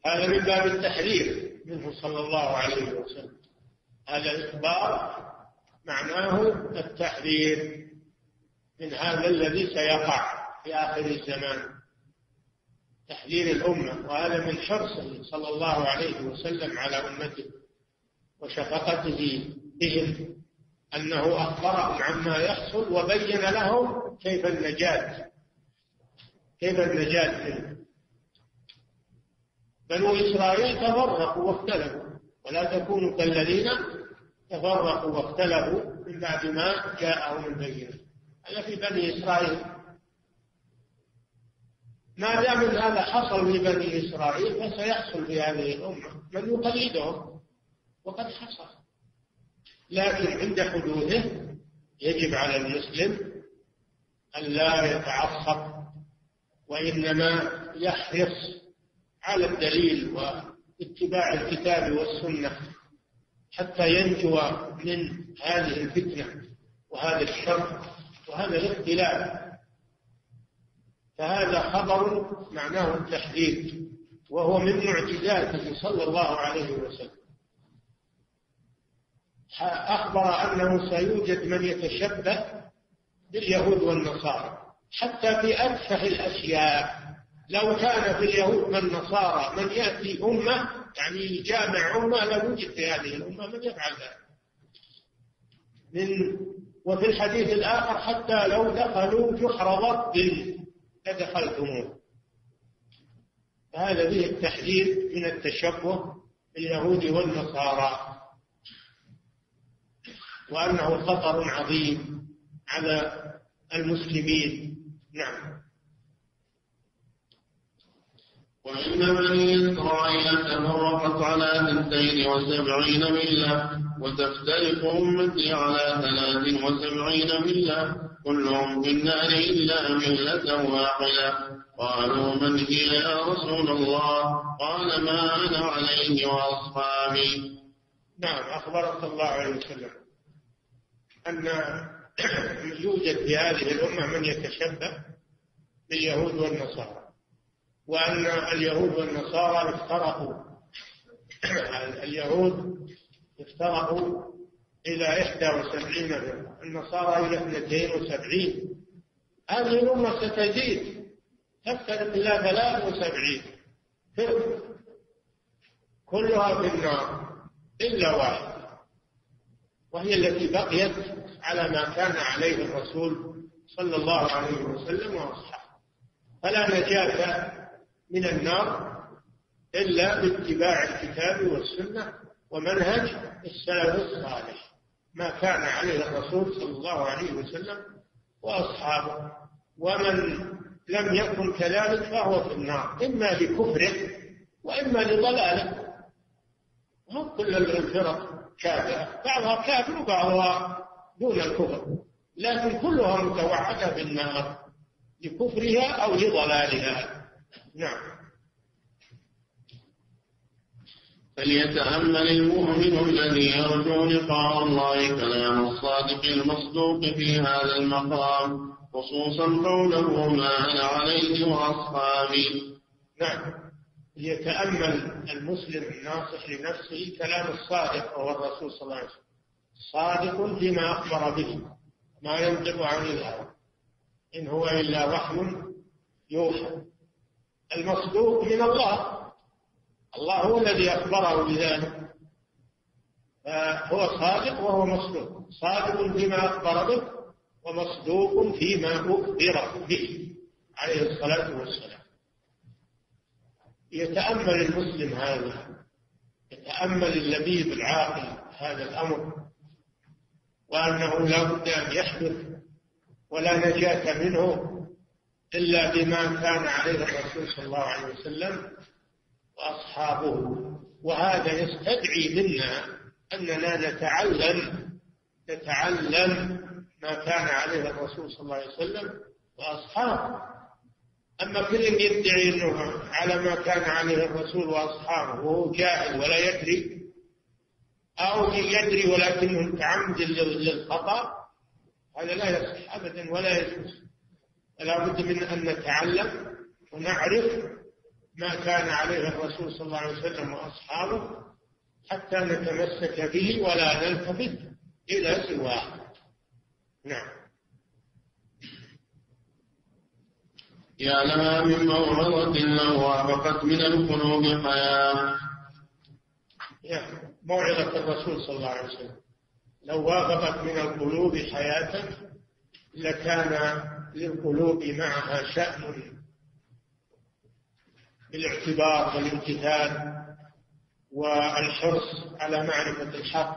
هذا من باب التحذير منه صلى الله عليه وسلم، هذا الإخبار معناه التحذير من هذا الذي سيقع في آخر الزمان، تحذير الأمة، وهذا من حرصه صلى الله عليه وسلم على أمته وشفقته بهم، أنه أخبرهم عما يحصل وبين لهم كيف النجاة منه. بنو إسرائيل تفرقوا واختلفوا، ولا تكونوا كالذين تفرقوا واختلفوا من بعد ما جاءهم البينة. هذا في بني إسرائيل، ما دام هذا حصل لبني إسرائيل فسيحصل لهذه الأمة من يقلدهم، وقد حصل. لكن عند حدوثه يجب على المسلم أن لا يتعصب، وإنما يحرص على الدليل واتباع الكتاب والسنة حتى ينجو من هذه الفتنة وهذا الشر وهذا الاختلاف. فهذا خبر معناه التحذير، وهو من معجزاته صلى الله عليه وسلم. أخبر أنه سيوجد من يتشبه باليهود والنصارى حتى في أتفه الأشياء. لو كان في اليهود والنصارى من يأتي أمة، يعني يجامع أمة، لوجد في هذه الأمة من يفعل ذلك. وفي الحديث الآخر: حتى لو دخلوا جحر ضب لدخلتموه. فهذا فيه التحذير من التشبه باليهود والنصارى، وأنه خطر عظيم على المسلمين. نعم. وإن بني إسرائيل تفرقت على 72 ملة، وتفترق أمتي على 73 ملة، كلهم في النار إلا ملة واحدة. قالوا: من هي يا رسول الله؟ قال: ما أنا عليه وأصحابي. نعم. أخبر صلى الله عليه وسلم أن يوجد في هذه الأمة من يتشبه باليهود والنصارى، وأن اليهود والنصارى افترقوا إلى 71 فرقة، النصارى إلى 72. هذه الأمة ستزيد تفترق إلى 73 فرقة، كلها في النار إلا واحدة، وهي التي بقيت على ما كان عليه الرسول صلى الله عليه وسلم وأصحابه. فلا نجاة من النار إلا باتباع الكتاب والسنة ومنهج السلف الصالح، ما كان عليه الرسول صلى الله عليه وسلم وأصحابه. ومن لم يكن كذلك فهو في النار، إما لكفره وإما لضلاله. هم كل الفرق كافرة، بعضها كافر وبعضها دون الكفر، لكن كلها متوعدة بالنار لكفرها أو لضلالها. نعم. فليتأمل المؤمن الذي يرجو لقاء الله كلام الصادق المصدوق في هذا المقام، خصوصا قوله: ما أنا عليه وأصحابي. نعم. ليتأمل المسلم الناصح لنفسه كلام الصادق، وهو الرسول صلى الله عليه وسلم صادق فيما أخبر به، ما ينطق عن الهوى، إن هو إلا وحي يوحى. المصدوق من الله هو الذي أخبره بذلك، فهو صادق وهو مصدوق، صادق فيما أخبر به ومصدوق فيما أخبر به عليه الصلاة والسلام. يتأمل المسلم هذا، يتأمل اللبيب العاقل هذا الأمر، وأنه لا بد أن يحدث ولا نجاة منه إلا بما كان عليه الرسول صلى الله عليه وسلم وأصحابه. وهذا يستدعي منا أننا نتعلم ما كان عليه الرسول صلى الله عليه وسلم وأصحابه. أما كل يدعي أنه على ما كان عليه الرسول وأصحابه وهو جاهل ولا يدري، أو يدري ولكنه متعمد للخطأ، هذا لا يصح أبدا ولا يجوز. لا بد من أن نتعلم ونعرف ما كان عليه الرسول صلى الله عليه وسلم وأصحابه حتى نتمسك به ولا نلتفت إلى سواه. نعم. يا لها من موعظة لو وافقت من القلوب حياة. موعظة الرسول صلى الله عليه وسلم لو وافقت من القلوب حياة لكان للقلوب معها شأن بالاعتبار والامتثال والحرص على معرفة الحق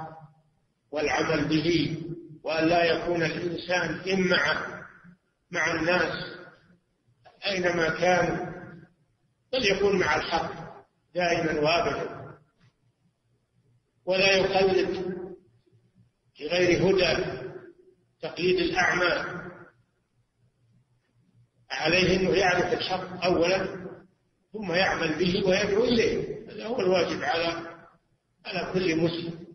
والعمل به، وأن لا يكون الإنسان إمعة مع الناس أينما كان، بل يكون مع الحق دائما وابدا، ولا يقلد لغير هدى تقليد الأعمى. عليه أنه يعرف الحق أولا ثم يعمل به ويدعو إليه، هذا هو الواجب على كل مسلم.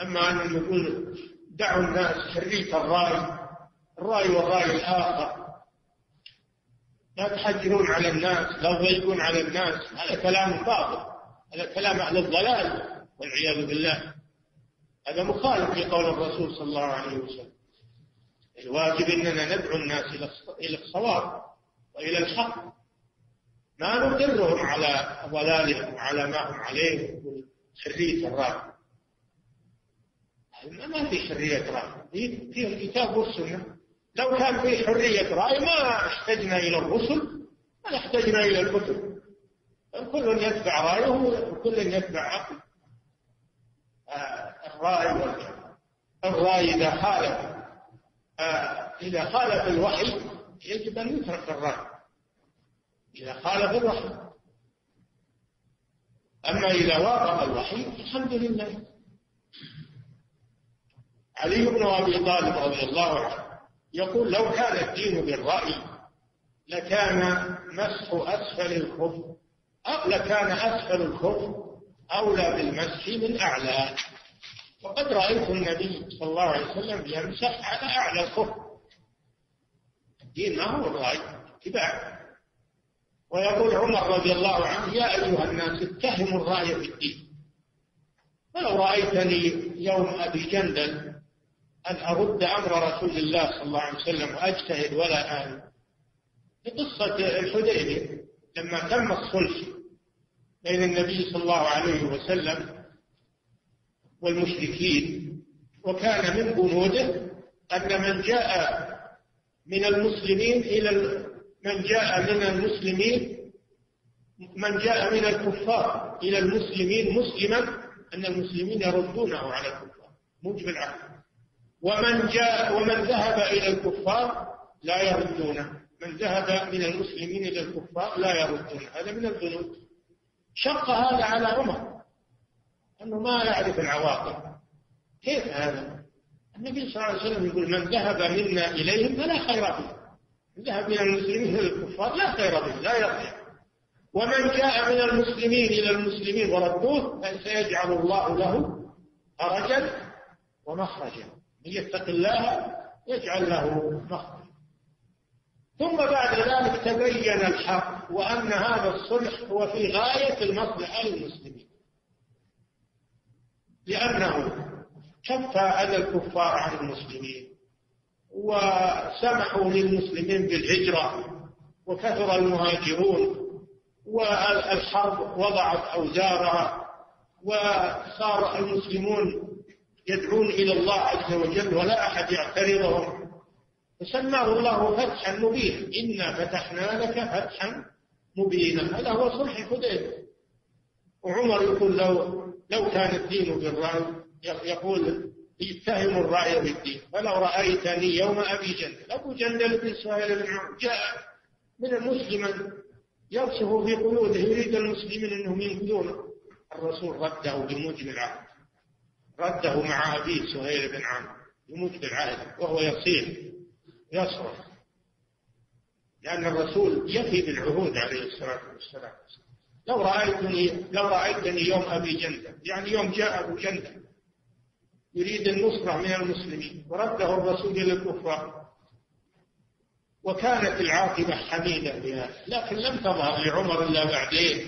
أما أن نقول دعوا الناس حرية الرأي والرأي الآخر، لا تحجرون على الناس، لا تضيقون على الناس، هذا كلام باطل، هذا كلام أهل الضلال والعياذ بالله، هذا مخالف لقول الرسول صلى الله عليه وسلم. الواجب أننا ندعو الناس إلى الصواب وإلى الحق، ما نضرهم على ضلالهم وعلى ما هم عليه من حرية الرأي. ما في حرية رأي في الكتاب والسنة، لو كان في حرية رأي ما احتجنا إلى الرسل ولا احتجنا إلى الكتب، كل يتبع رأيه وكل يتبع عقله. الرأي إذا خالف الوحي يجب أن يترك الرأي إذا خالف الوحي. أما إذا وافق الوحي الحمد لله. علي بن أبي طالب رضي الله عنه يقول لو كان الدين بالرأي لكان مسح أسفل الخف، أو لكان أسفل الخف أولى بالمسح من أعلى، وقد رأيت النبي صلى الله عليه وسلم يمسح على أعلى الخف. الدين ما هو الرأي، اتباع. ويقول عمر رضي الله عنه يا أيها الناس اتهموا الرأي في الدين، فلو رأيتني يوم أبي جندل أن أرد أمر رسول الله صلى الله عليه وسلم وأجتهد ولا آل. بقصة الحديبية لما تم الصلح بين النبي صلى الله عليه وسلم والمشركين، وكان من بنوده أن من جاء من الكفار إلى المسلمين مسلما أن المسلمين يردونه على الكفار موجب العهد، ومن ذهب إلى الكفار لا يردونه، من ذهب من المسلمين إلى الكفار لا يردونه، هذا من الذنوب. شق هذا على عمر أنه ما يعرف العواقب، كيف هذا؟ النبي صلى الله عليه وسلم يقول من ذهب منا إليهم فلا خير به، من ذهب من المسلمين إلى الكفار لا خير به، لا يرجع، ومن جاء من المسلمين إلى المسلمين وردوه فسيجعل الله له فرجا ومخرجا، من يتق الله يجعل له مخرجا. ثم بعد ذلك تبين الحق وأن هذا الصلح هو في غاية المصلحة للمسلمين، لأنه كف أذى الكفار عن المسلمين وسمحوا للمسلمين بالهجرة، وكثر المهاجرون، والحرب وضعت أوزارها، وصار المسلمون يدعون إلى الله عز وجل ولا أحد يعترضهم، فسماه الله فتحا مبينا، إنا فتحنا لك فتحا مبينا، هذا هو صلح الحديبية. وعمر يقول لو كان الدين بالرأي، يقول يتهم الرأي في الدين. فلو رأيتني يوم أبي جندل، أبو جندل بن سهيل بن عمرو جاء من مسلما يرسه في قيوده، يريد المسلمين أنهم ينقذونه. الرسول رده بموجب العهد، رده مع أبيه سهيل بن عمرو بموجب العهد، وهو يصيح يصرخ، لأن الرسول يفي بالعهود عليه الصلاة والسلام. لو رأيتني يوم أبي جندل، يعني يوم جاء أبو جندل يريد النصرة من المسلمين، ورده الرسول إلى الكفار. وكانت العاقبة حميدة لها، لكن لم تظهر لعمر إلا بعدين.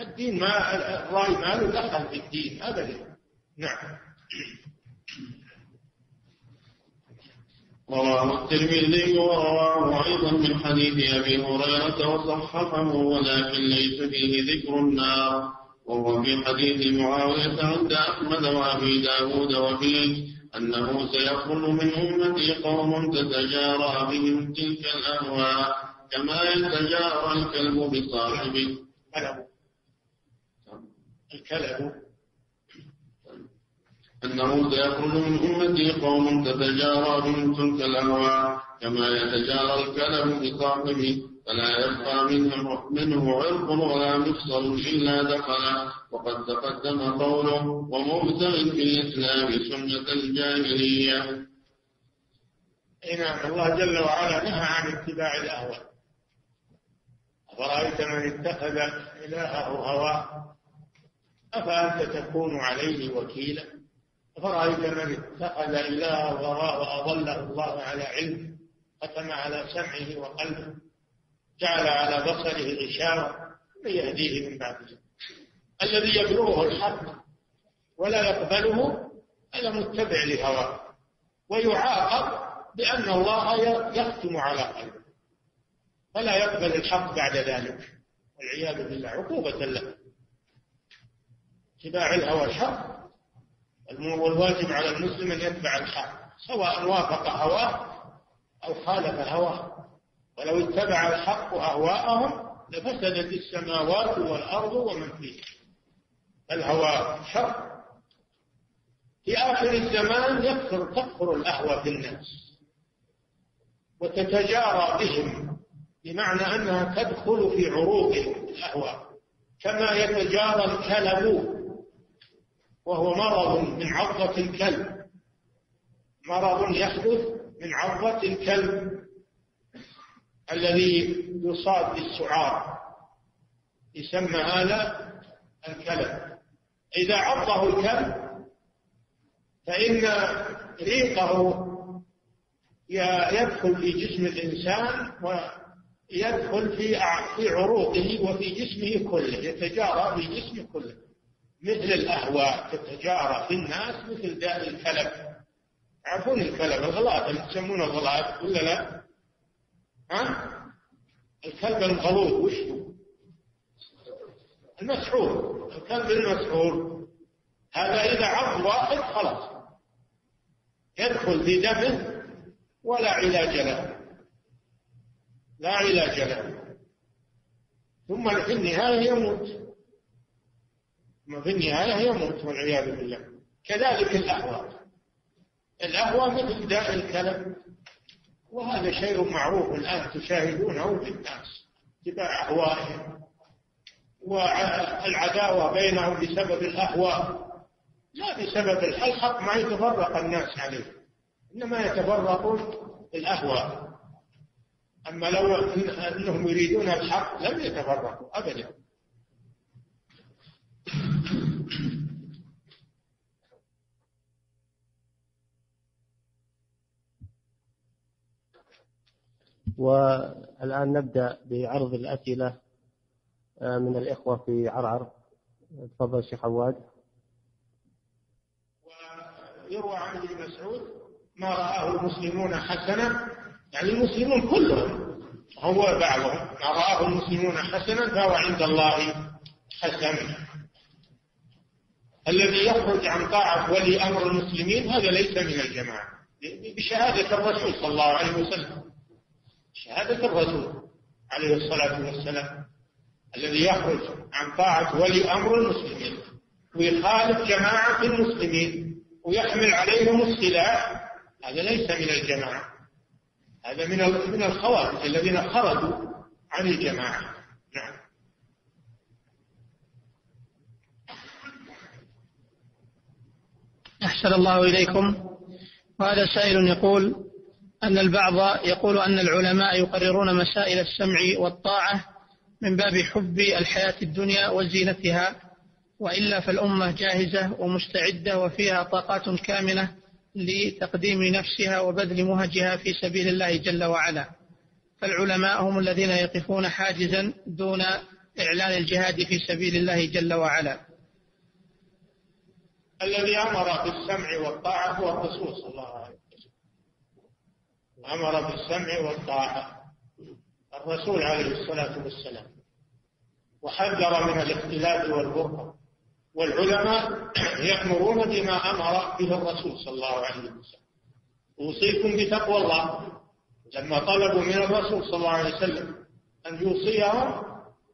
الدين ما الرأي ما له دخل في الدين أبدا. نعم. رواه الترمذي ورواه أيضا من حديث أبي هريرة وصححه، ولكن ليس فيه ذكر النار، وهو في حديث معاوية عند أحمد وأبي داود، وفيه أنه سيخل من أمتي قوم تتجارى بهم تلك الأهواء كما يتجارى الكلب بصاحبه. أنه سيخرج من أمتي قوم تتجارى من تلك الأهواء كما يتجارى الكلب بصاحبه، فلا يبقى منه عرق ولا مفصل إلا دخله. وقد تقدم قوله ومبتغ في الإسلام سنة الجاهلية. إن الله جل وعلا نهى عن اتباع الأهواء. أفرأيت من اتخذ إلهه هواه أفأنت تكون عليه وكيلا. أفرأيت من اتخذ إلهه هواه وأضله الله على علم، ختم على سمعه وقلبه، جعل على بصره غشاوة، من يهديه من بعد الله؟ الذي يبلغه الحق ولا يقبله هذا متبع لهواه، ويعاقب بأن الله يختم على قلبه فلا يقبل الحق بعد ذلك والعياذ بالله، عقوبة له. اتباع الهوى الحق، والواجب على المسلم أن يتبع الحق سواء وافق هواه أو خالف هواه. ولو اتبع الحق أهواءهم لفسدت السماوات والأرض ومن فيها. الهوى شر. في آخر الزمان تكثر الأهوى في الناس وتتجارى بهم، بمعنى أنها تدخل في عروقهم الأهواء كما يتجارى الكلب، وهو مرض من عضة الكلب، مرض يحدث من عضة الكلب الذي يصاب بالسعار، يسمى هذا الكلب. إذا عضه الكلب فإن ريقه يدخل في جسم الإنسان ويدخل في عروقه وفي جسمه كله، يتجارى في جسمه كله. مثل الأهواء تتجارى في الناس مثل داء الكلب. عفون الكلب الغلاط اللي يسمونه غلاط ولا لا؟ ها؟ الكلب الغلوط وش هو؟ المسحور، الكلب المسحور هذا إذا عض واحد خلاص يدخل في دمه ولا علاج له، لا علاج له، ثم في النهاية يموت، في النهاية يموت والعياذ بالله. كذلك الأهواء مثل داء الكلب، وهذا شيء معروف الآن تشاهدونه في الناس، اتباع أهوائهم والعداوة بينهم بسبب الأهواء لا بسبب الحق. ما يتفرق الناس عليه، إنما يتفرقون الأهواء. أما لو أنهم يريدون الحق لم يتفرقوا أبدا. والآن نبدأ بعرض الأسئلة من الإخوة في عرعر. تفضل الشيخ عواد. ويروى عن ابن مسعود ما رآه المسلمون حسنا، يعني المسلمون كلهم هو بعضهم، ما رآه المسلمون حسنا فهو عند الله حسن. الذي يخرج عن طاعة ولي أمر المسلمين هذا ليس من الجماعة، بشهادة الرسول صلى الله عليه وسلم، شهادة الرسول عليه الصلاة والسلام. الذي يخرج عن طاعة ولي أمر المسلمين ويخالف جماعة المسلمين ويحمل عليهم السلاح، هذا ليس من الجماعة، هذا من الخوارج الذين خرجوا عن الجماعة. نعم. أحسن الله إليكم. وهذا سائل يقول أن البعض يقول أن العلماء يقررون مسائل السمع والطاعة من باب حب الحياة الدنيا وزينتها، وإلا فالأمة جاهزة ومستعدة وفيها طاقات كامنة لتقديم نفسها وبذل مهجها في سبيل الله جل وعلا، فالعلماء هم الذين يقفون حاجزا دون إعلان الجهاد في سبيل الله جل وعلا. الذي أمر بالسمع والطاعة هو الرسول صلى الله عليه وسلم، أمر بالسمع والطاعة الرسول عليه الصلاة والسلام، وحذر من الاختلاف والفرقة، والعلماء يأمرون بما أمر به الرسول صلى الله عليه وسلم. أوصيكم بتقوى الله، لما طلبوا من الرسول صلى الله عليه وسلم أن يوصيهم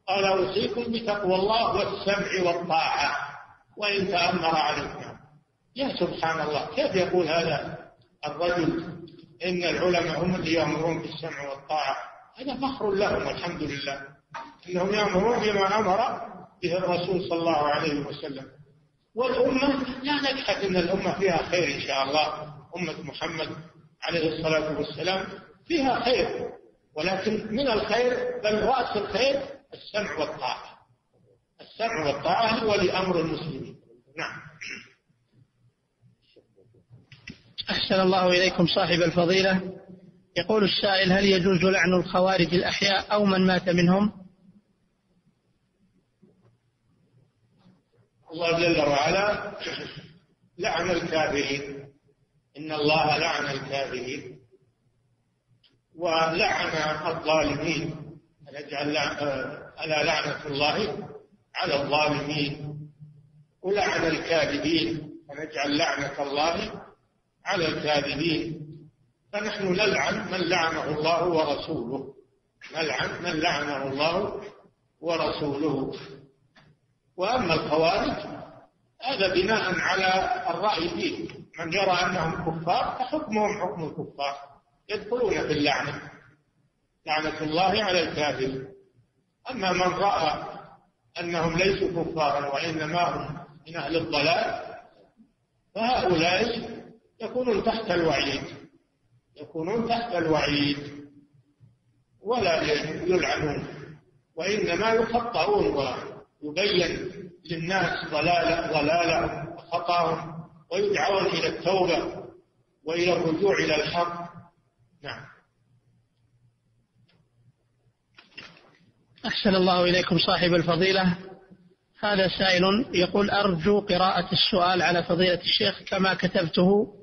قال أوصيكم بتقوى الله والسمع والطاعة وإن تأمر عليكم. يا سبحان الله، كيف يقول هذا الرجل إن العلماء هم اللي يأمرون بالسمع والطاعة؟ هذا فخر لهم والحمد لله إنهم يأمرون بما أمر به الرسول صلى الله عليه وسلم. والأمة لا نجحت، إن الأمة فيها خير إن شاء الله، أمة محمد عليه الصلاة والسلام فيها خير، ولكن من الخير بل رأس الخير السمع والطاعة، السمع والطاعة ولي أمر المسلمين. نعم. أحسن الله إليكم صاحب الفضيلة. يقول السائل: هل يجوز لعن الخوارج الأحياء أو من مات منهم؟ الله جل وعلا لعن الكافرين، إن الله لعن الكافرين ولعن الظالمين، ألا لعنة الله على الظالمين، ولعن الكاذبين، ونجعل لعنة الله على الكاذبين. فنحن نلعن من لعنه الله ورسوله، نلعن من لعنه الله ورسوله. وأما الخوارج هذا بناء على الرأي فيه، من يرى أنهم كفار فحكمهم حكم الكفار، يدخلون في اللعنة، لعنة الله على الكاذب. أما من رأى أنهم ليسوا كفارا وإنما هم من أهل الضلال فهؤلاء يكونون تحت الوعيد، يكونون تحت الوعيد ولا يلعنون، وإنما يخطئون ويبين للناس ضلالهم وخطأهم، ويدعون إلى التوبة وإلى الرجوع إلى الحق. نعم. أحسن الله إليكم صاحب الفضيلة. هذا سائل يقول: أرجو قراءة السؤال على فضيلة الشيخ كما كتبته،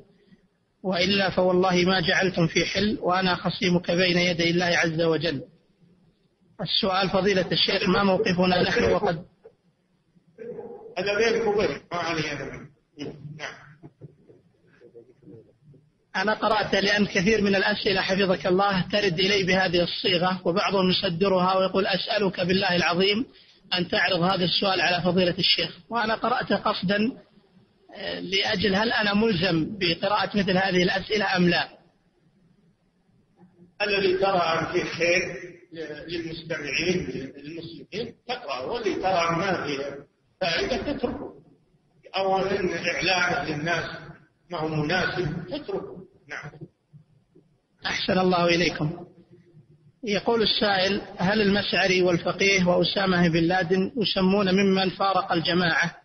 وإلا فوالله ما جعلتم في حل وأنا خصيمك بين يدي الله عز وجل. السؤال: فضيلة الشيخ، ما موقفنا نحن وقد أنا قرأت، لأن كثير من الأسئلة حفظك الله ترد إلي بهذه الصيغة، وبعضهم يصدرها ويقول: أسألك بالله العظيم أن تعرض هذا السؤال على فضيلة الشيخ، وأنا قرأت قصدا لأجل هل أنا ملزم بقراءة مثل هذه الأسئلة أم لا؟ الذي ترى أن فيه خير للمستمعين للمسلمين تقرأ، والذي ترى ما فيه فائدة تتركه، أو أن إعلانه للناس ما هو مناسب تتركه. نعم. أحسن الله إليكم. يقول السائل: هل المسعري والفقيه وأسامة بن لادن يسمون ممن فارق الجماعة؟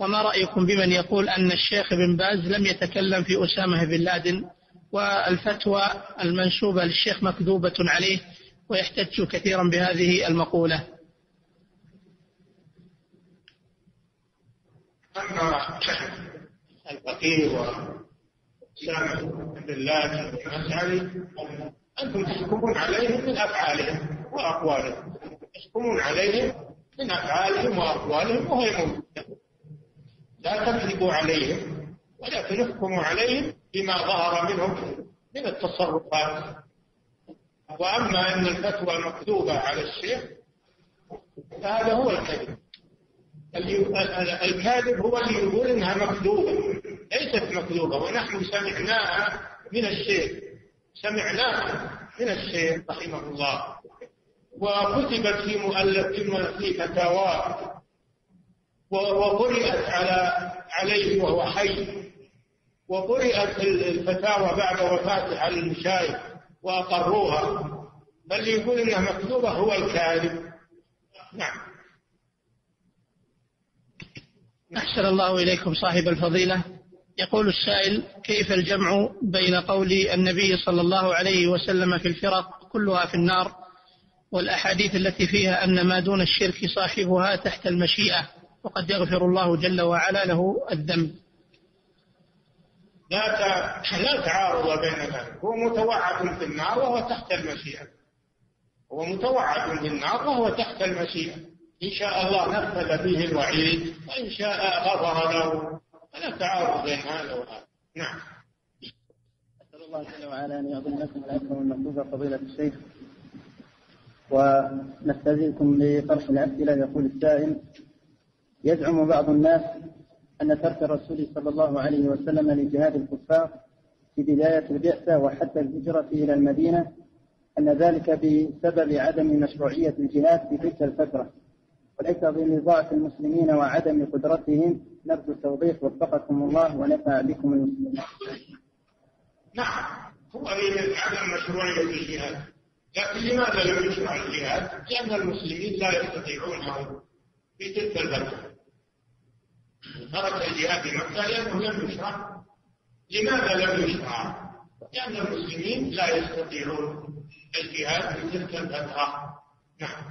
وما رأيكم بمن يقول أن الشيخ ابن باز لم يتكلم في أسامة بن لادن، والفتوى المنسوبة للشيخ مكذوبة عليه، ويحتج كثيرا بهذه المقولة؟ أما الفقيه وأسامة بن لادن والمسعري أنتم تحكمون عليهم من أفعالهم وأقوالهم، تحكمون عليهم من أفعالهم وأقوالهم وهي موجودة، لا تكذبوا عليهم، ولكن احكموا عليهم بما ظهر منهم من التصرفات. وأما أن الفتوى مكتوبة على الشيخ فهذا هو الكذب، الكاذب هو اللي يقول إنها مكذوبة، ليست مكذوبة، ونحن سمعناها من الشيخ، سمعناها من الشيخ رحمه الله، وكتبت في فتاواه، وقرئت عليه وهو حي، وقرئت الفتاوى بعد وفاته على المشايخ وأقروها، بل يقول إنها مكذوبة هو الكاذب. نعم. أحسن الله إليكم صاحب الفضيلة. يقول السائل: كيف الجمع بين قول النبي صلى الله عليه وسلم في الفرق كلها في النار والأحاديث التي فيها أن ما دون الشرك صاحبها تحت المشيئة وقد يغفر الله جل وعلا له الذنب؟ لا تعارض بيننا، هو متوعد في النار وهو تحت المشيئة، هو متوعد في النار وهو تحت المشيئة، إن شاء الله نفذ فيه الوعيد وإن شاء غفر له، فلا تعارض بين هذا وهذا. نعم. أسأل الله جل وعلا أن يعظم لكم الأجر والمثوبة فضيلة الشيخ. ونستجيبكم لطرح الأسئلة. يقول السائل: يزعم بعض الناس أن ترك الرسول صلى الله عليه وسلم لجهاد الكفار في بداية البعثة وحتى الهجرة إلى المدينة أن ذلك بسبب عدم مشروعية الجهاد في تلك الفترة، وليس بضعف المسلمين وعدم قدرتهم. نرجو التوضيح وفقكم الله ونفع بكم المسلمين. نعم، هو عدم مشروعية الجهاد. لكن لماذا لم يشرع الجهاد؟ لأن المسلمين لا يستطيعونه في تلك الفترة. ترك الجهاد في مكة لأنه لم يشرع. لماذا لم يشرع؟ لأن المسلمين لا يستطيعون الجهاد في تلك الفترة. نعم.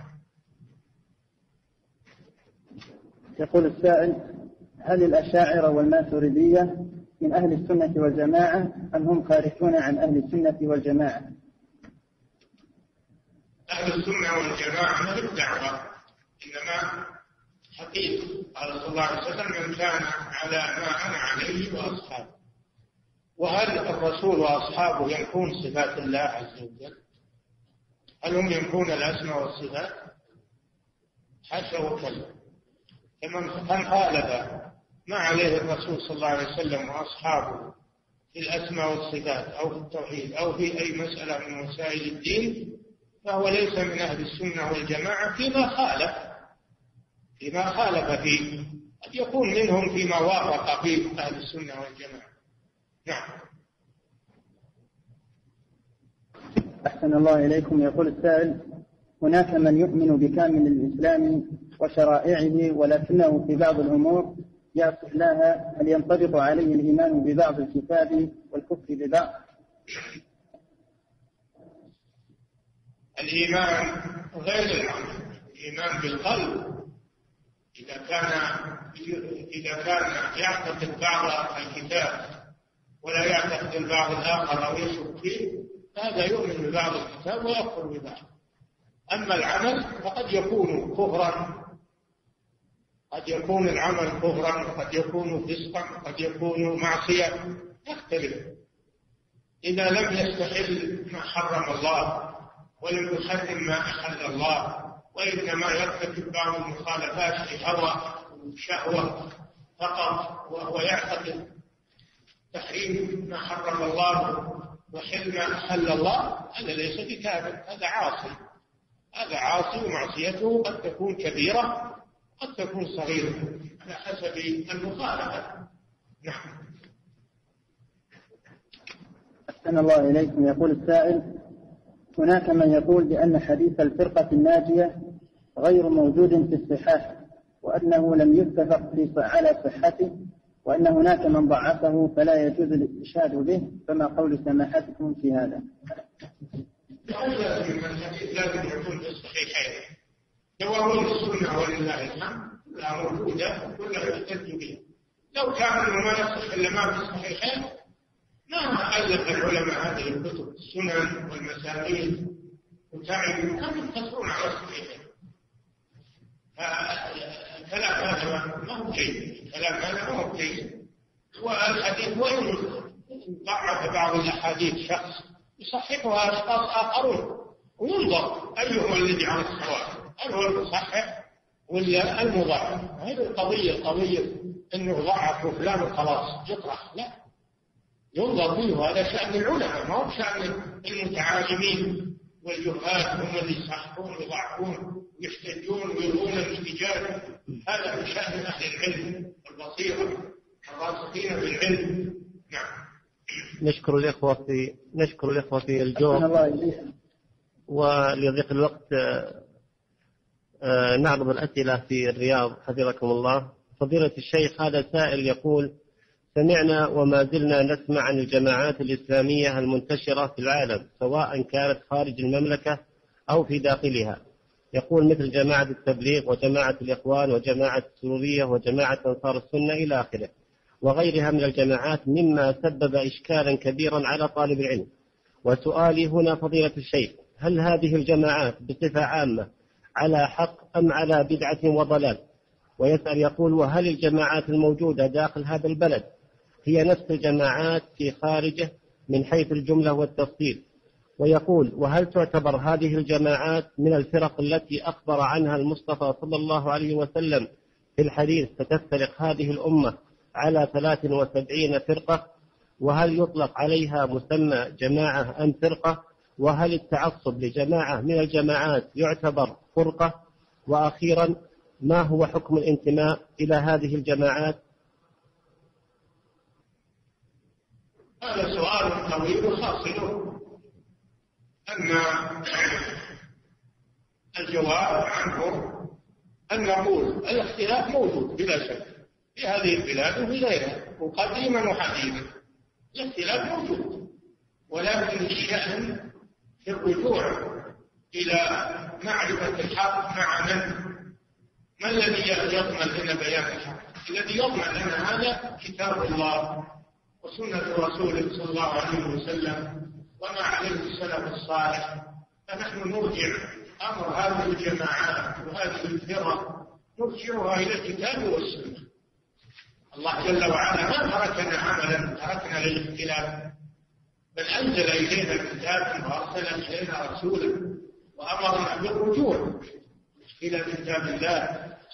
يقول السائل: هل الأشاعرة والماتريدية من أهل السنة والجماعة أم هم خارجون عن أهل السنة والجماعة؟ أهل السنة والجماعة ما يدعوا، إنما حقيقة قال صلى الله عليه وسلم: من كان على ما أنا عليه وأصحابه. وهل الرسول وأصحابه ينفون صفات الله عز وجل؟ هل هم ينفون الأسماء والصفات؟ حاشا وكلا. فمن خالف ما عليه الرسول صلى الله عليه وسلم وأصحابه في الأسماء والصفات أو في التوحيد أو في أي مسألة من مسائل الدين فهو ليس من أهل السنة والجماعة فيما خالف فيه. قد يكون منهم فيما وافق فيه أهل السنة والجماعة. نعم. أحسن الله إليكم. يقول السائل: هناك من يؤمن بكامل الإسلام وشرائعه ولكنه في بعض الأمور يعصي الله، هل ينطبق عليه الإيمان ببعض الكتاب والكفر ببعض؟ الإيمان غير العمل، الإيمان بالقلب. إذا كان يعتقد بعض الكتاب ولا يعتقد البعض الآخر أو يشك فيه، هذا يؤمن ببعض الكتاب ويكفر ببعض. أما العمل فقد يكون كفرا، قد يكون العمل كفرا، وقد يكون فسقا، قد يكون معصية، يختلف. إذا لم يستحل ما حرم الله ولم يحرم ما أحل الله، وإنما يرتكب بعض المخالفات لهوى وشهوة فقط، وهو يعتقد تحريم ما حرم الله وحل ما أحل الله، هذا ليس بكافر، هذا عاصي ومعصيته قد تكون كبيرة قد تكون صغيرة على حسب المخالفة. نعم. أحسن الله إليكم. يقول السائل: هناك من يقول بأن حديث الفرقة الناجية غير موجود في الصحاح، وأنه لم يتفق على صحته، وأن هناك من ضعفه فلا يجوز الاستشهاد به، فما قول سماحتكم في هذا؟ هذا من الحديث لازم يكون في الصحيحين، دوام السنة ولله الحمد لا موجودة ولا يحتج بها. لو كان ما يصح إلا ما في الصحيحين ما ألف العلماء هذه الكتب، السنن والمسانيد وتعبوا كم يقتصرون على الصحيحين. فالكلام هذا ما هو جيد، والحديث وإن ضعف بعض الأحاديث شخص يصححها أشخاص آخرون، وينظر أيهما الذي على الصواب، هل هو المصحح ولا المضاعف؟ هذه القضية أنه ضعف فلان وخلاص يطرح، لا، ينظر فيه. هذا شأن العلماء، ما هو شأن المتعالمين والجهال، هم اللي يصححون ويضعفون ويحتجون ويرون الاستجابة. هذا من شأن أهل العلم البصيرة الراسخين بالعلم. نعم. نشكر الإخوة في الجوع، ولضيق الوقت نعرض الأسئلة في الرياض حفظكم الله. فضيلة الشيخ، هذا سائل يقول: سمعنا وما زلنا نسمع عن الجماعات الإسلامية المنتشرة في العالم، سواء كانت خارج المملكة أو في داخلها، يقول مثل جماعة التبليغ وجماعة الإخوان وجماعة السرورية وجماعة أنصار السنة إلى آخره وغيرها من الجماعات، مما سبب إشكالا كبيرا على طالب العلم. وسؤالي هنا فضيلة الشيخ: هل هذه الجماعات بصفة عامة على حق أم على بدعة وضلال؟ ويسأل يقول: وهل الجماعات الموجودة داخل هذا البلد هي نفس الجماعات في خارجه من حيث الجملة والتفصيل؟ ويقول: وهل تعتبر هذه الجماعات من الفرق التي أخبر عنها المصطفى صلى الله عليه وسلم في الحديث: ستفترق هذه الأمة على 73 فرقة؟ وهل يطلق عليها مسمى جماعة أم فرقة؟ وهل التعصب لجماعة من الجماعات يعتبر فرقة؟ وأخيرا، ما هو حكم الانتماء إلى هذه الجماعات؟ هذا سؤال طويل وخاصه، أما الجواب عنه أن نقول: الاختلاف موجود بلا شك في هذه البلاد وفي غيرها، وقديما وحديثا الاختلاف موجود، ولكن الشأن في الرجوع إلى معرفة الحق مع ما الذي يضمن لنا بيان الحق؟ الذي يضمن لنا هذا كتاب الله وسنة رسوله صلى الله عليه وسلم وما عليه السلف الصالح. فنحن نرجع أمر هذه الجماعات وهذه الفرق، نرجعها إلى الكتاب والسنة. الله جل وعلا ما تركنا عملا تركنا للاختلاف، بل أنزل إلينا الكتاب وأرسل إلينا رسولا وأمرنا بالرجوع إلى كتاب الله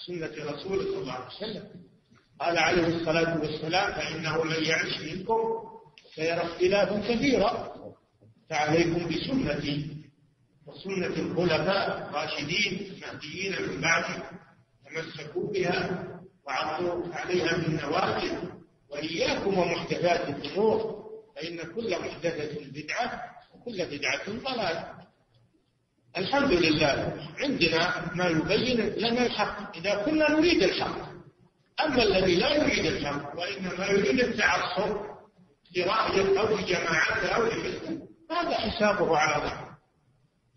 سنة رسوله صلى الله عليه وسلم. قال عليه الصلاة والسلام: فإنه من يعش منكم سيرى اختلافا كثيرا، فعليكم بسنتي وسنة الخلفاء الراشدين المهديين من بعدي، تمسكوا بها وعضوا عليها بالنواجذ، وإياكم ومحدثات الأمور، فإن كل محدثة بدعة وكل بدعة ضلالة. الحمد لله عندنا ما يبين لنا الحق إذا كنا نريد الحق. أما الذي لا يريد الحق وإنما يريد التعصب لرأيه أو لجماعته أو لحزبه، هذا حسابه على ذلك.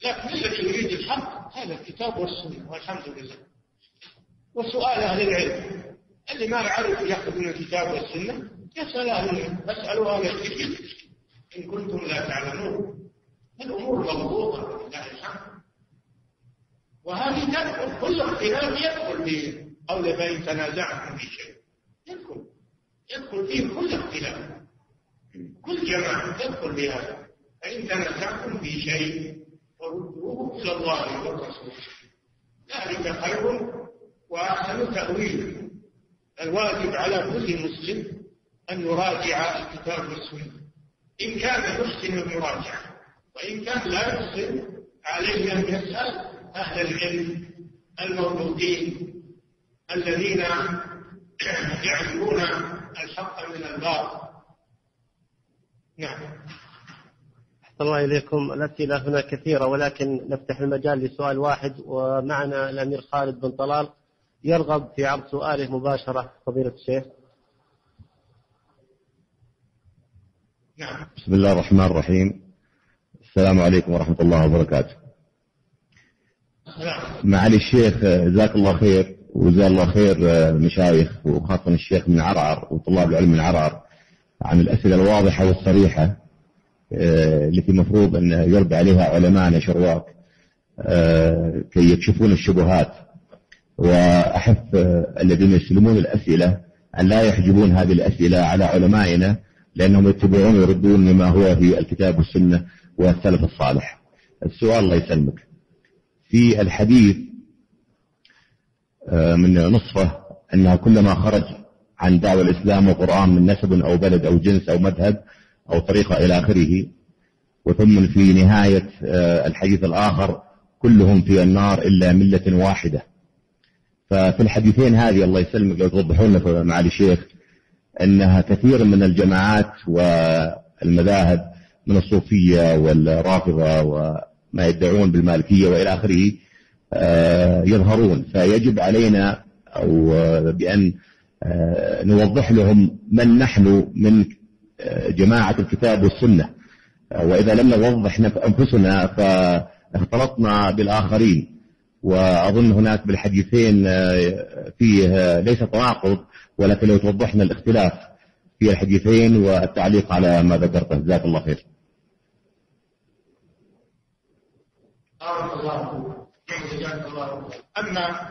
لكن الذي يريد الحق هذا الكتاب والسنة، والحمد لله. وسؤال أهل العلم، اللي ما يعرف يأخذ من الكتاب والسنة يسأل أهل العلم، فاسألوا أهل العلم إن كنتم لا تعلمون. الأمور مضبوطة ولله الحمد، وهذه تدخل كل اختلاف يدخل فيه. أو لبين تنازعهم في شيء يدخل فيه كل اختلاف، كل جماعة تدخل بهذا. فإن تنازعهم في شيء فردوه إلى الله والرسول، ذلك خير وأحسن تأويل. الواجب على كل مسلم أن يراجع الكتاب والسنة، إن كان محسن المراجعة، وإن كان لا يحسن عليه أن يسأل أهل العلم الموجودين الذين يعلمون الحق من الباطل. نعم. أحسن الله إليكم. الأسئلة هنا كثيرة، ولكن نفتح المجال لسؤال واحد. ومعنا الأمير خالد بن طلال يرغب في عرض سؤاله مباشرة. فضيلة الشيخ. نعم. بسم الله الرحمن الرحيم. السلام عليكم ورحمة الله وبركاته. معالي الشيخ جزاك الله خير وجزا الله خير مشايخ وخاصة الشيخ من عرعر وطلاب العلم من عرعر عن الأسئلة الواضحة والصريحة التي المفروض أن يربي عليها علماءنا شرواك كي يكشفون الشبهات، وأحث الذين يسلمون الأسئلة أن لا يحجبون هذه الأسئلة على علمائنا، لأنهم يتبعون ويردون مما هو في الكتاب والسنة والسلف الصالح. السؤال الله يسلمك: في الحديث من نصفه أنها كلما خرج عن دعوة الإسلام وقرآن من نسب أو بلد أو جنس أو مذهب أو طريقة إلى آخره. وثم في نهاية الحديث الآخر كلهم في النار إلا ملة واحدة. ففي الحديثين هذه الله يسلمك لو توضحوا لنا معالي الشيخ أنها كثير من الجماعات والمذاهب من الصوفية والرافضة وما يدعون بالمالكية وإلى آخره يظهرون، فيجب علينا أو بأن نوضح لهم من نحن من جماعة الكتاب والسنة، وإذا لم نوضح أنفسنا فاختلطنا بالآخرين. وأظن هناك بالحديثين فيه ليس تناقض، ولكن لو توضحنا الاختلاف في الحديثين والتعليق على ما ذكرته جزاك الله خير. أما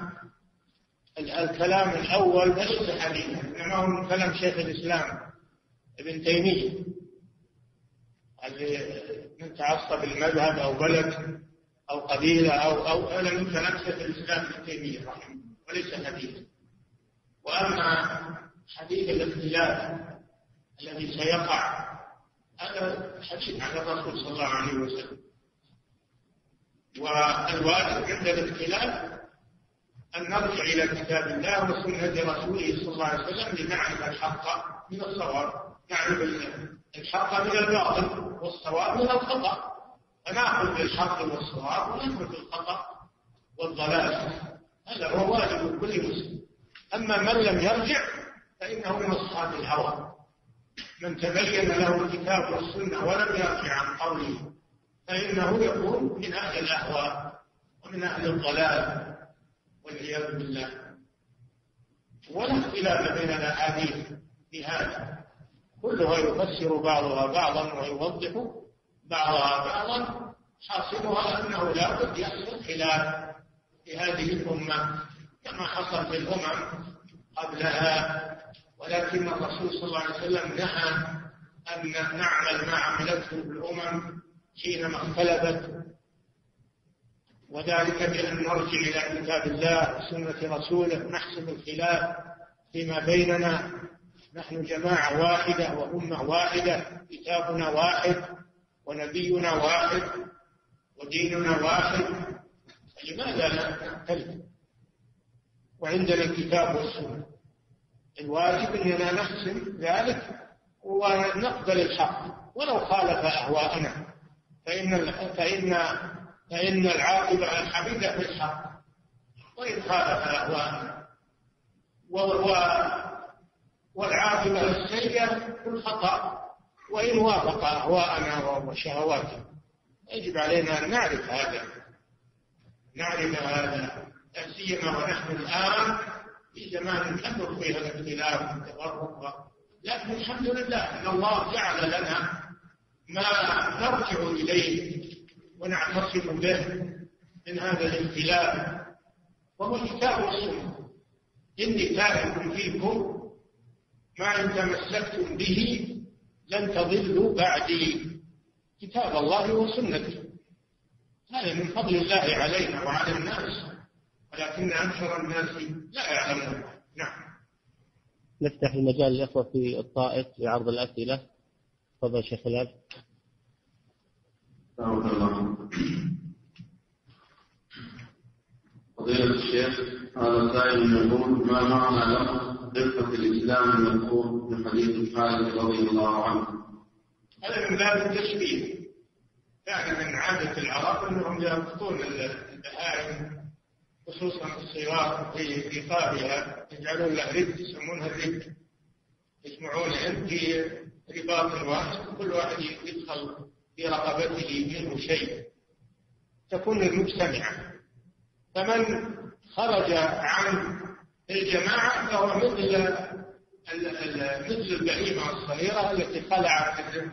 الكلام الأول فليس حديثا، إنما هو من كلام شيخ الإسلام ابن تيمية اللي من تعصب المذهب أو بلد أو قبيلة أو من كلام شيخ الإسلام ابن تيمية رحمه الله، وليس حديثا. وأما حديث الاختلاف الذي سيقع هذا حديث عن الرسول صلى الله عليه وسلم، والواجب عند الاختلاف أن نرجع إلى كتاب الله وسنة رسوله صلى الله عليه وسلم لنعرف الحق من الصواب، نعرف الحق من الباطل والصواب من الخطأ، فنأخذ بالحق والصواب ونترك الخطأ والضلال. هذا هو واجب كل مسلم. أما من لم يرجع فإنه من أصحاب الهوى، من تبين له الكتاب والسنة ولم يرجع عن قوله فإنه يكون من أهل الأهواء ومن أهل الضلال والعياذ بالله. ولا اختلاف بين الأحاديث في هذا، كلها يفسر بعضها بعضا ويوضح بعضها بعضا، حاصلها أنه لا بد يحصل خلاف في هذه الأمة كما حصل في الأمم قبلها، ولكن الرسول صلى الله عليه وسلم نهى أن نعمل ما عملته الأمم حينما اختلفت، وذلك بأن نرجع إلى كتاب الله وسنة رسوله، نحسب الخلاف فيما بيننا، نحن جماعة واحدة وأمة واحدة، كتابنا واحد ونبينا واحد وديننا واحد، فلماذا لا نختلف وعندنا الكتاب والسنة؟ الواجب أننا نحسن ذلك ونقبل الحق ولو خالف أهواءنا، فإن العاقبة الحميدة في الحق وإن خالف أهواءنا، والعاقبة السيئة في الخطأ وإن وافق أهواءنا وشهواتنا. يجب علينا أن نعرف هذا، لا سيما ونحن الآن في زمان نمر فيه الاختلاف والتفرق، لكن الحمد لله أن الله جعل لنا ما نرجع إليه ونعتصم به من هذا الاختلاف، وهو الكتاب والسنة. إني تارك فيكم ما إن تمسكتم به لن تضلوا بعدي، كتاب الله وسنته. هذا من فضل الله علينا وعلى الناس، ولكن أكثر الناس لا يعلمون. نعم، نفتح المجال للإخوة في الطائف لعرض الأسئلة. تفضل شيخ هلال. بارك الله فضيلة الشيخ، هذا سائل يقول: ما معنى لفظ دقة الإسلام المذكور في حديث خالد رضي الله عنه؟ هذا من باب التشبيه، يعني من عادة العرب أنهم يقطون البهائم خصوصا الصغار في رقابها، يجعلون له رد، يسمونها الرد، يجمعونهم في رباط واحد، كل واحد يدخل في رقبته منه شيء، تكون المجتمعة. فمن خرج عن الجماعة فهو مثل البهيمة الصغيرة التي خلعت الرد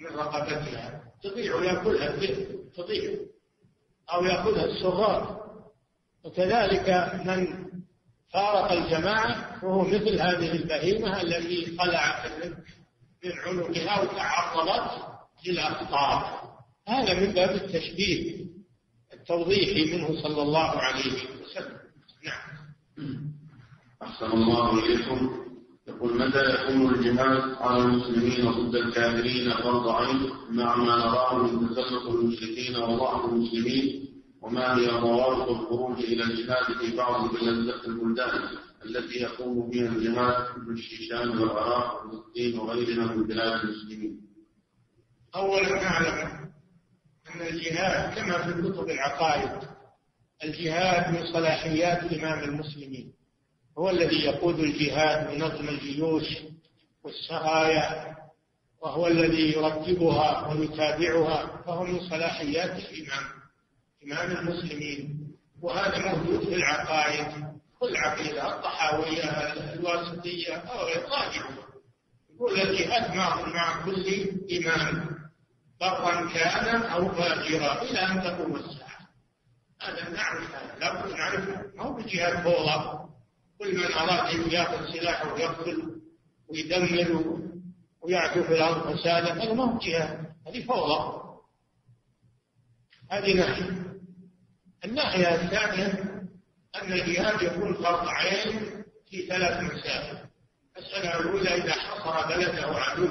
من رقبتها، تضيع ويأكلها الذئب، تضيع أو يأكلها الصغار. وكذلك من فارق الجماعة وهو مثل هذه البهيمة التي خلعت من عنقها وتعرضت للأخطار. هذا من باب التشبيه التوضيحي منه صلى الله عليه وسلم. نعم. أحسن الله إليكم. قل متى يكون الجهاد على المسلمين ضد الكافرين فرض عين مع ما نراه من تسلط المشركين وضعف المسلمين؟ وما هي ضوابط الخروج إلى الجهاد في بعض البلدان التي يقوم بها الجهاد في الشام والعراق والفلسطين وغيرها من بلاد المسلمين؟ أولا نعلم أن الجهاد كما في كتب العقائد الجهاد من صلاحيات إمام المسلمين، هو الذي يقود الجهاد بنظم الجيوش والسرايا، وهو الذي يرتبها ويتابعها، فهو من صلاحيات الإمام إمام المسلمين. وهذا موجود في العقائد، كل عقيدة الطحاوية الواسطية أو غيرها يقول الجهاد مع كل إمام برا كان أو فاجرا إلى أن تقوم الساعة. هذا نعرف، لابد نعرفه، ما هو الجهاد فوضى كل من أراد أن يأخذ سلاحه ويقتل ويدمر ويعكف في الأرض فسادا، هذا ما هو جهاد، هذه فوضى، هذه ناحية. الناحية الثانية أن الجهاد يكون فرض عين في ثلاث مسائل. المسألة الأولى إذا حصر بلده عدو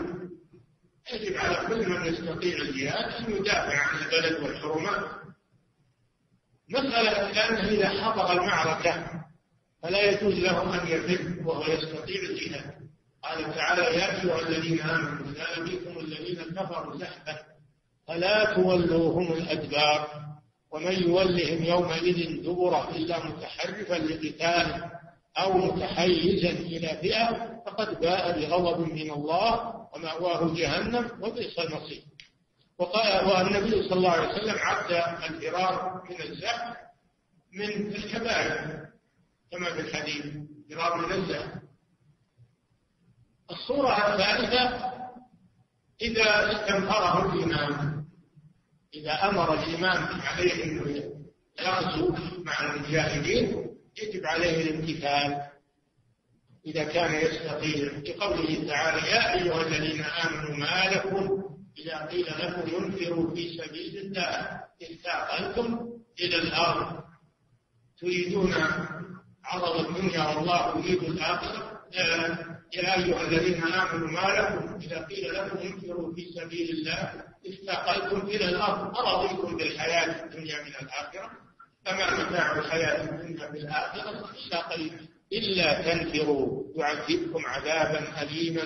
يجب على كل من يستطيع الجهاد أن يدافع عن البلد والحرمات. مسألة الثانية إذا حضر المعركة فلا يجوز له أن يفر وهو يستطيع الجهاد. قال تعالى: يا أيها الذين آمنوا إذا لقيتم الذين كفروا زحفا فلا تولوهم الأدبار ومن يولهم يومئذ دبره إلا متحرفا لقتال أو متحيزا إلى فئة فقد باء بغضب من الله ومأواه جهنم وبئس المصير. وقال النبي صلى الله عليه وسلم: عد الفرار من الزحف من الكبائر، كما في الحديث فرار من الزحف. الصورة الثالثة إذا استنفره الإمام، إذا أمر الإمام عليه أن يغزو مع المجاهدين يجب عليه الامتثال إذا كان يستطيع، لقوله تعالى: يا أيها الذين آمنوا ما لكم إذا قيل لكم انفروا في سبيل الله اثاقلتم إلى الأرض تريدون عرض الدنيا والله يريد الآخرة، يا أيها الذين آمنوا ما لكم إذا قيل لكم انفروا في سبيل الله استاقلتم إلى الأرض أرضيكم بالحياة الدنيا من الآخرة فما متاع الحياة الدنيا بالآخرة إلا تنفروا يعذبكم عذابا أليما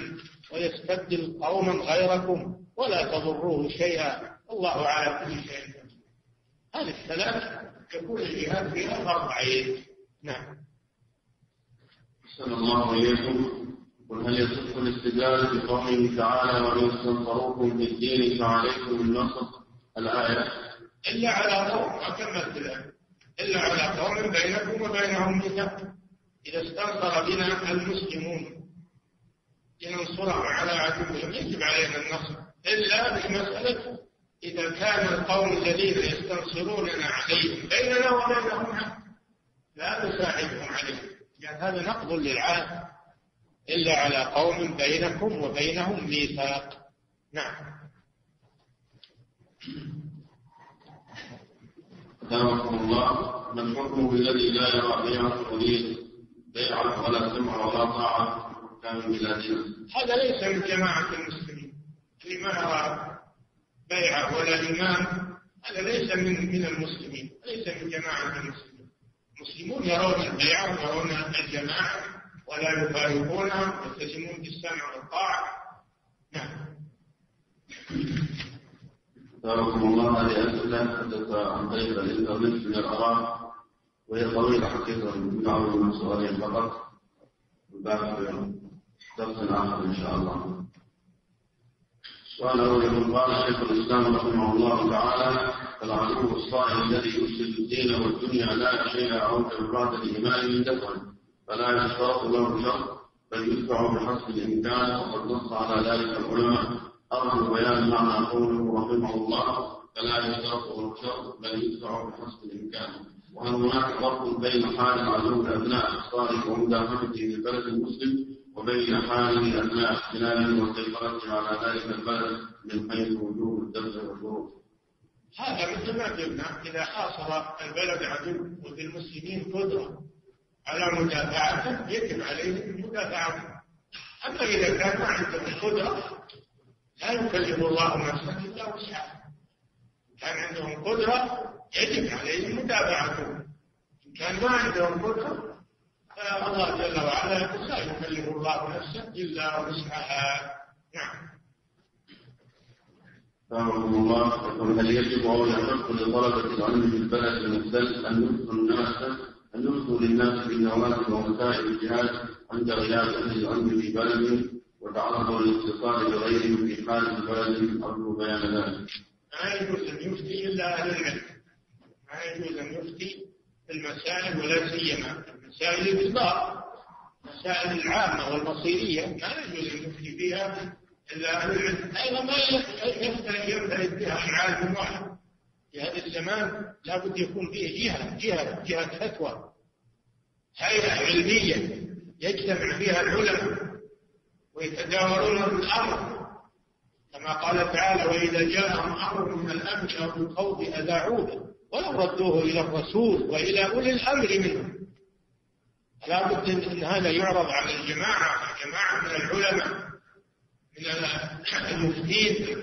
ويستبدل قوما غيركم ولا تضروه شيئا الله على كل شيء. هذه الثلاث يكون الجهاد فيها فرض عين. نعم. أحسن الله إليكم. قل هل يصح الاستدلال بقوله تعالى: وإن استنصروكم في الدين فعليكم النصر؟ الآية. إلا على قوم، أكملت الآية، إلا على قوم بينكم وبينهم ميثاق إذا استنصر بنا المسلمون لننصرهم على عدوهم يجب علينا النصر، إلا بمسألة إذا كان القوم الذين يستنصروننا عليهم بيننا وبينهم عهد لا نساعدهم عليهم، لأن هذا نقض للعهد. إلا على قوم بينكم وبينهم ميثاق. نعم. تبارك الله. من حكمه الذي لا يرى بيعة الوليد بيعة ولا سمع ولا طاعة كان بلادنا؟ هذا ليس من جماعة المسلمين. لما يرى بيعة ولا إمام هذا ليس من المسلمين، ليس من جماعة المسلمين. المسلمون يرون البيعة ويرون الجماعة ولا يفارقونها ويلتزمون بالسمع والطاعة. نعم. جزاكم الله على أسئلة حدثت عن طريق الإنترنت من العراق وهي طويلة حقيقة، نعرض من سؤالين فقط وبعد درس آخر إن شاء الله. السؤال الأول: قال شيخ الإسلام رحمه الله تعالى: العدو الصائل الذي يفسد الدين والدنيا لا شيء أوجب بعد الإيمان من دفعه فلا يشترط له الشر بل يدفع بحسب الامكان، وقد نص على ذلك العلماء. ارجو بيان معنى قوله رحمه الله: فلا يشترط له الشر بل يدفع بحسب الامكان، وهل هناك فرق بين حال عدو الابناء الصالح ومدافعته للبلد المسلم وبين حال الابناء احتلاله وسيطرته على ذلك البلد من حيث وجوب الدفع والظروف؟ هذا مثل ما قلنا، اذا حاصر البلد عدو وللمسلمين قدره على مدافعته يجب عليهم مدافعته، أما إذا كان ما عنده قدرة لا يكلف الله نفسا إلا وسعها. كان عندهم قدرة يجب عليهم متابعتهم، كان ما عندهم قدرة فالله جل وعلا يقول لا يكلف الله نفسا إلا وسعها. نعم. رحمه الله. هل يجب أو يحق لطلبة العلم في البلد المختلف أن يفتوا للناس بالنوافل ومسائل الجهاد عند غياب أهل العلم في بلد وتعرضوا للاتصال بغيرهم في حال البلد قبل بيان ذلك؟ ما يجوز أن يفتي إلا أهل العلم، ما يجوز أن يفتي المسائل ولا سيما مسائل الإصدار، مسائل العامة والمصيرية ما يجوز أن يفتي فيها إلا أهل العلم. أيضا ما يفترض بها عالم واحد في هذا الزمان، لا بد يكون فيه جهة فتوى، هيئة علمية يجتمع فيها العلماء ويتداولون الأمر، كما قال تعالى وإذا جاءهم أمر من الأمن أو من الخوف أذاعوه ولو ردوه إلى الرسول وإلى أولي الأمر منهم. لا بد أن هذا يعرض على الجماعة من العلماء من المفتين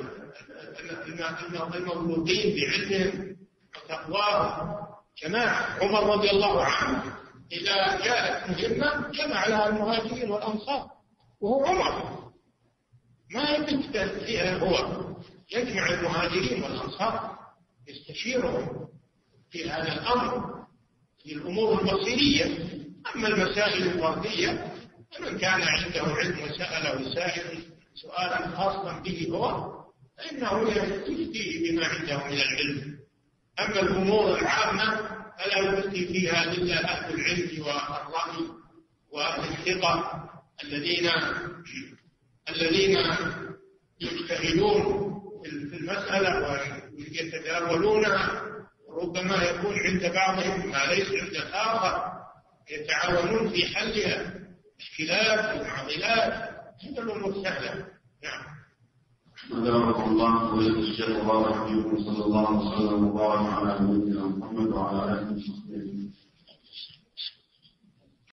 المغلوطين بعلمهم وتقواهم. جماعة عمر رضي الله عنه إذا جاءت مهمة جمع لها المهاجرين والأنصار، وهو عمر ما يبتدأ فيها، هو يجمع المهاجرين والأنصار يستشيرهم في هذا الأمر في الأمور المصيرية. أما المسائل الفردية فمن كان عنده علم وسأله سائل سؤالا خاصا به هو فإنه يفتيه بما عنده من العلم. أما الأمور العامة فلا يفتي فيها إلا أهل العلم والرأي وأهل الثقة الذين يجتهدون في المسألة ويتداولونها، ربما يكون عند بعضهم ما ليس عند الآخر، يتعاونون في حلها مشكلات ومعضلات. هذا الأمور سهلة. نعم. أدرك الله ويبشر الله عليه وسلم وبارك على نبينا محمد وعلى آله وصحبه.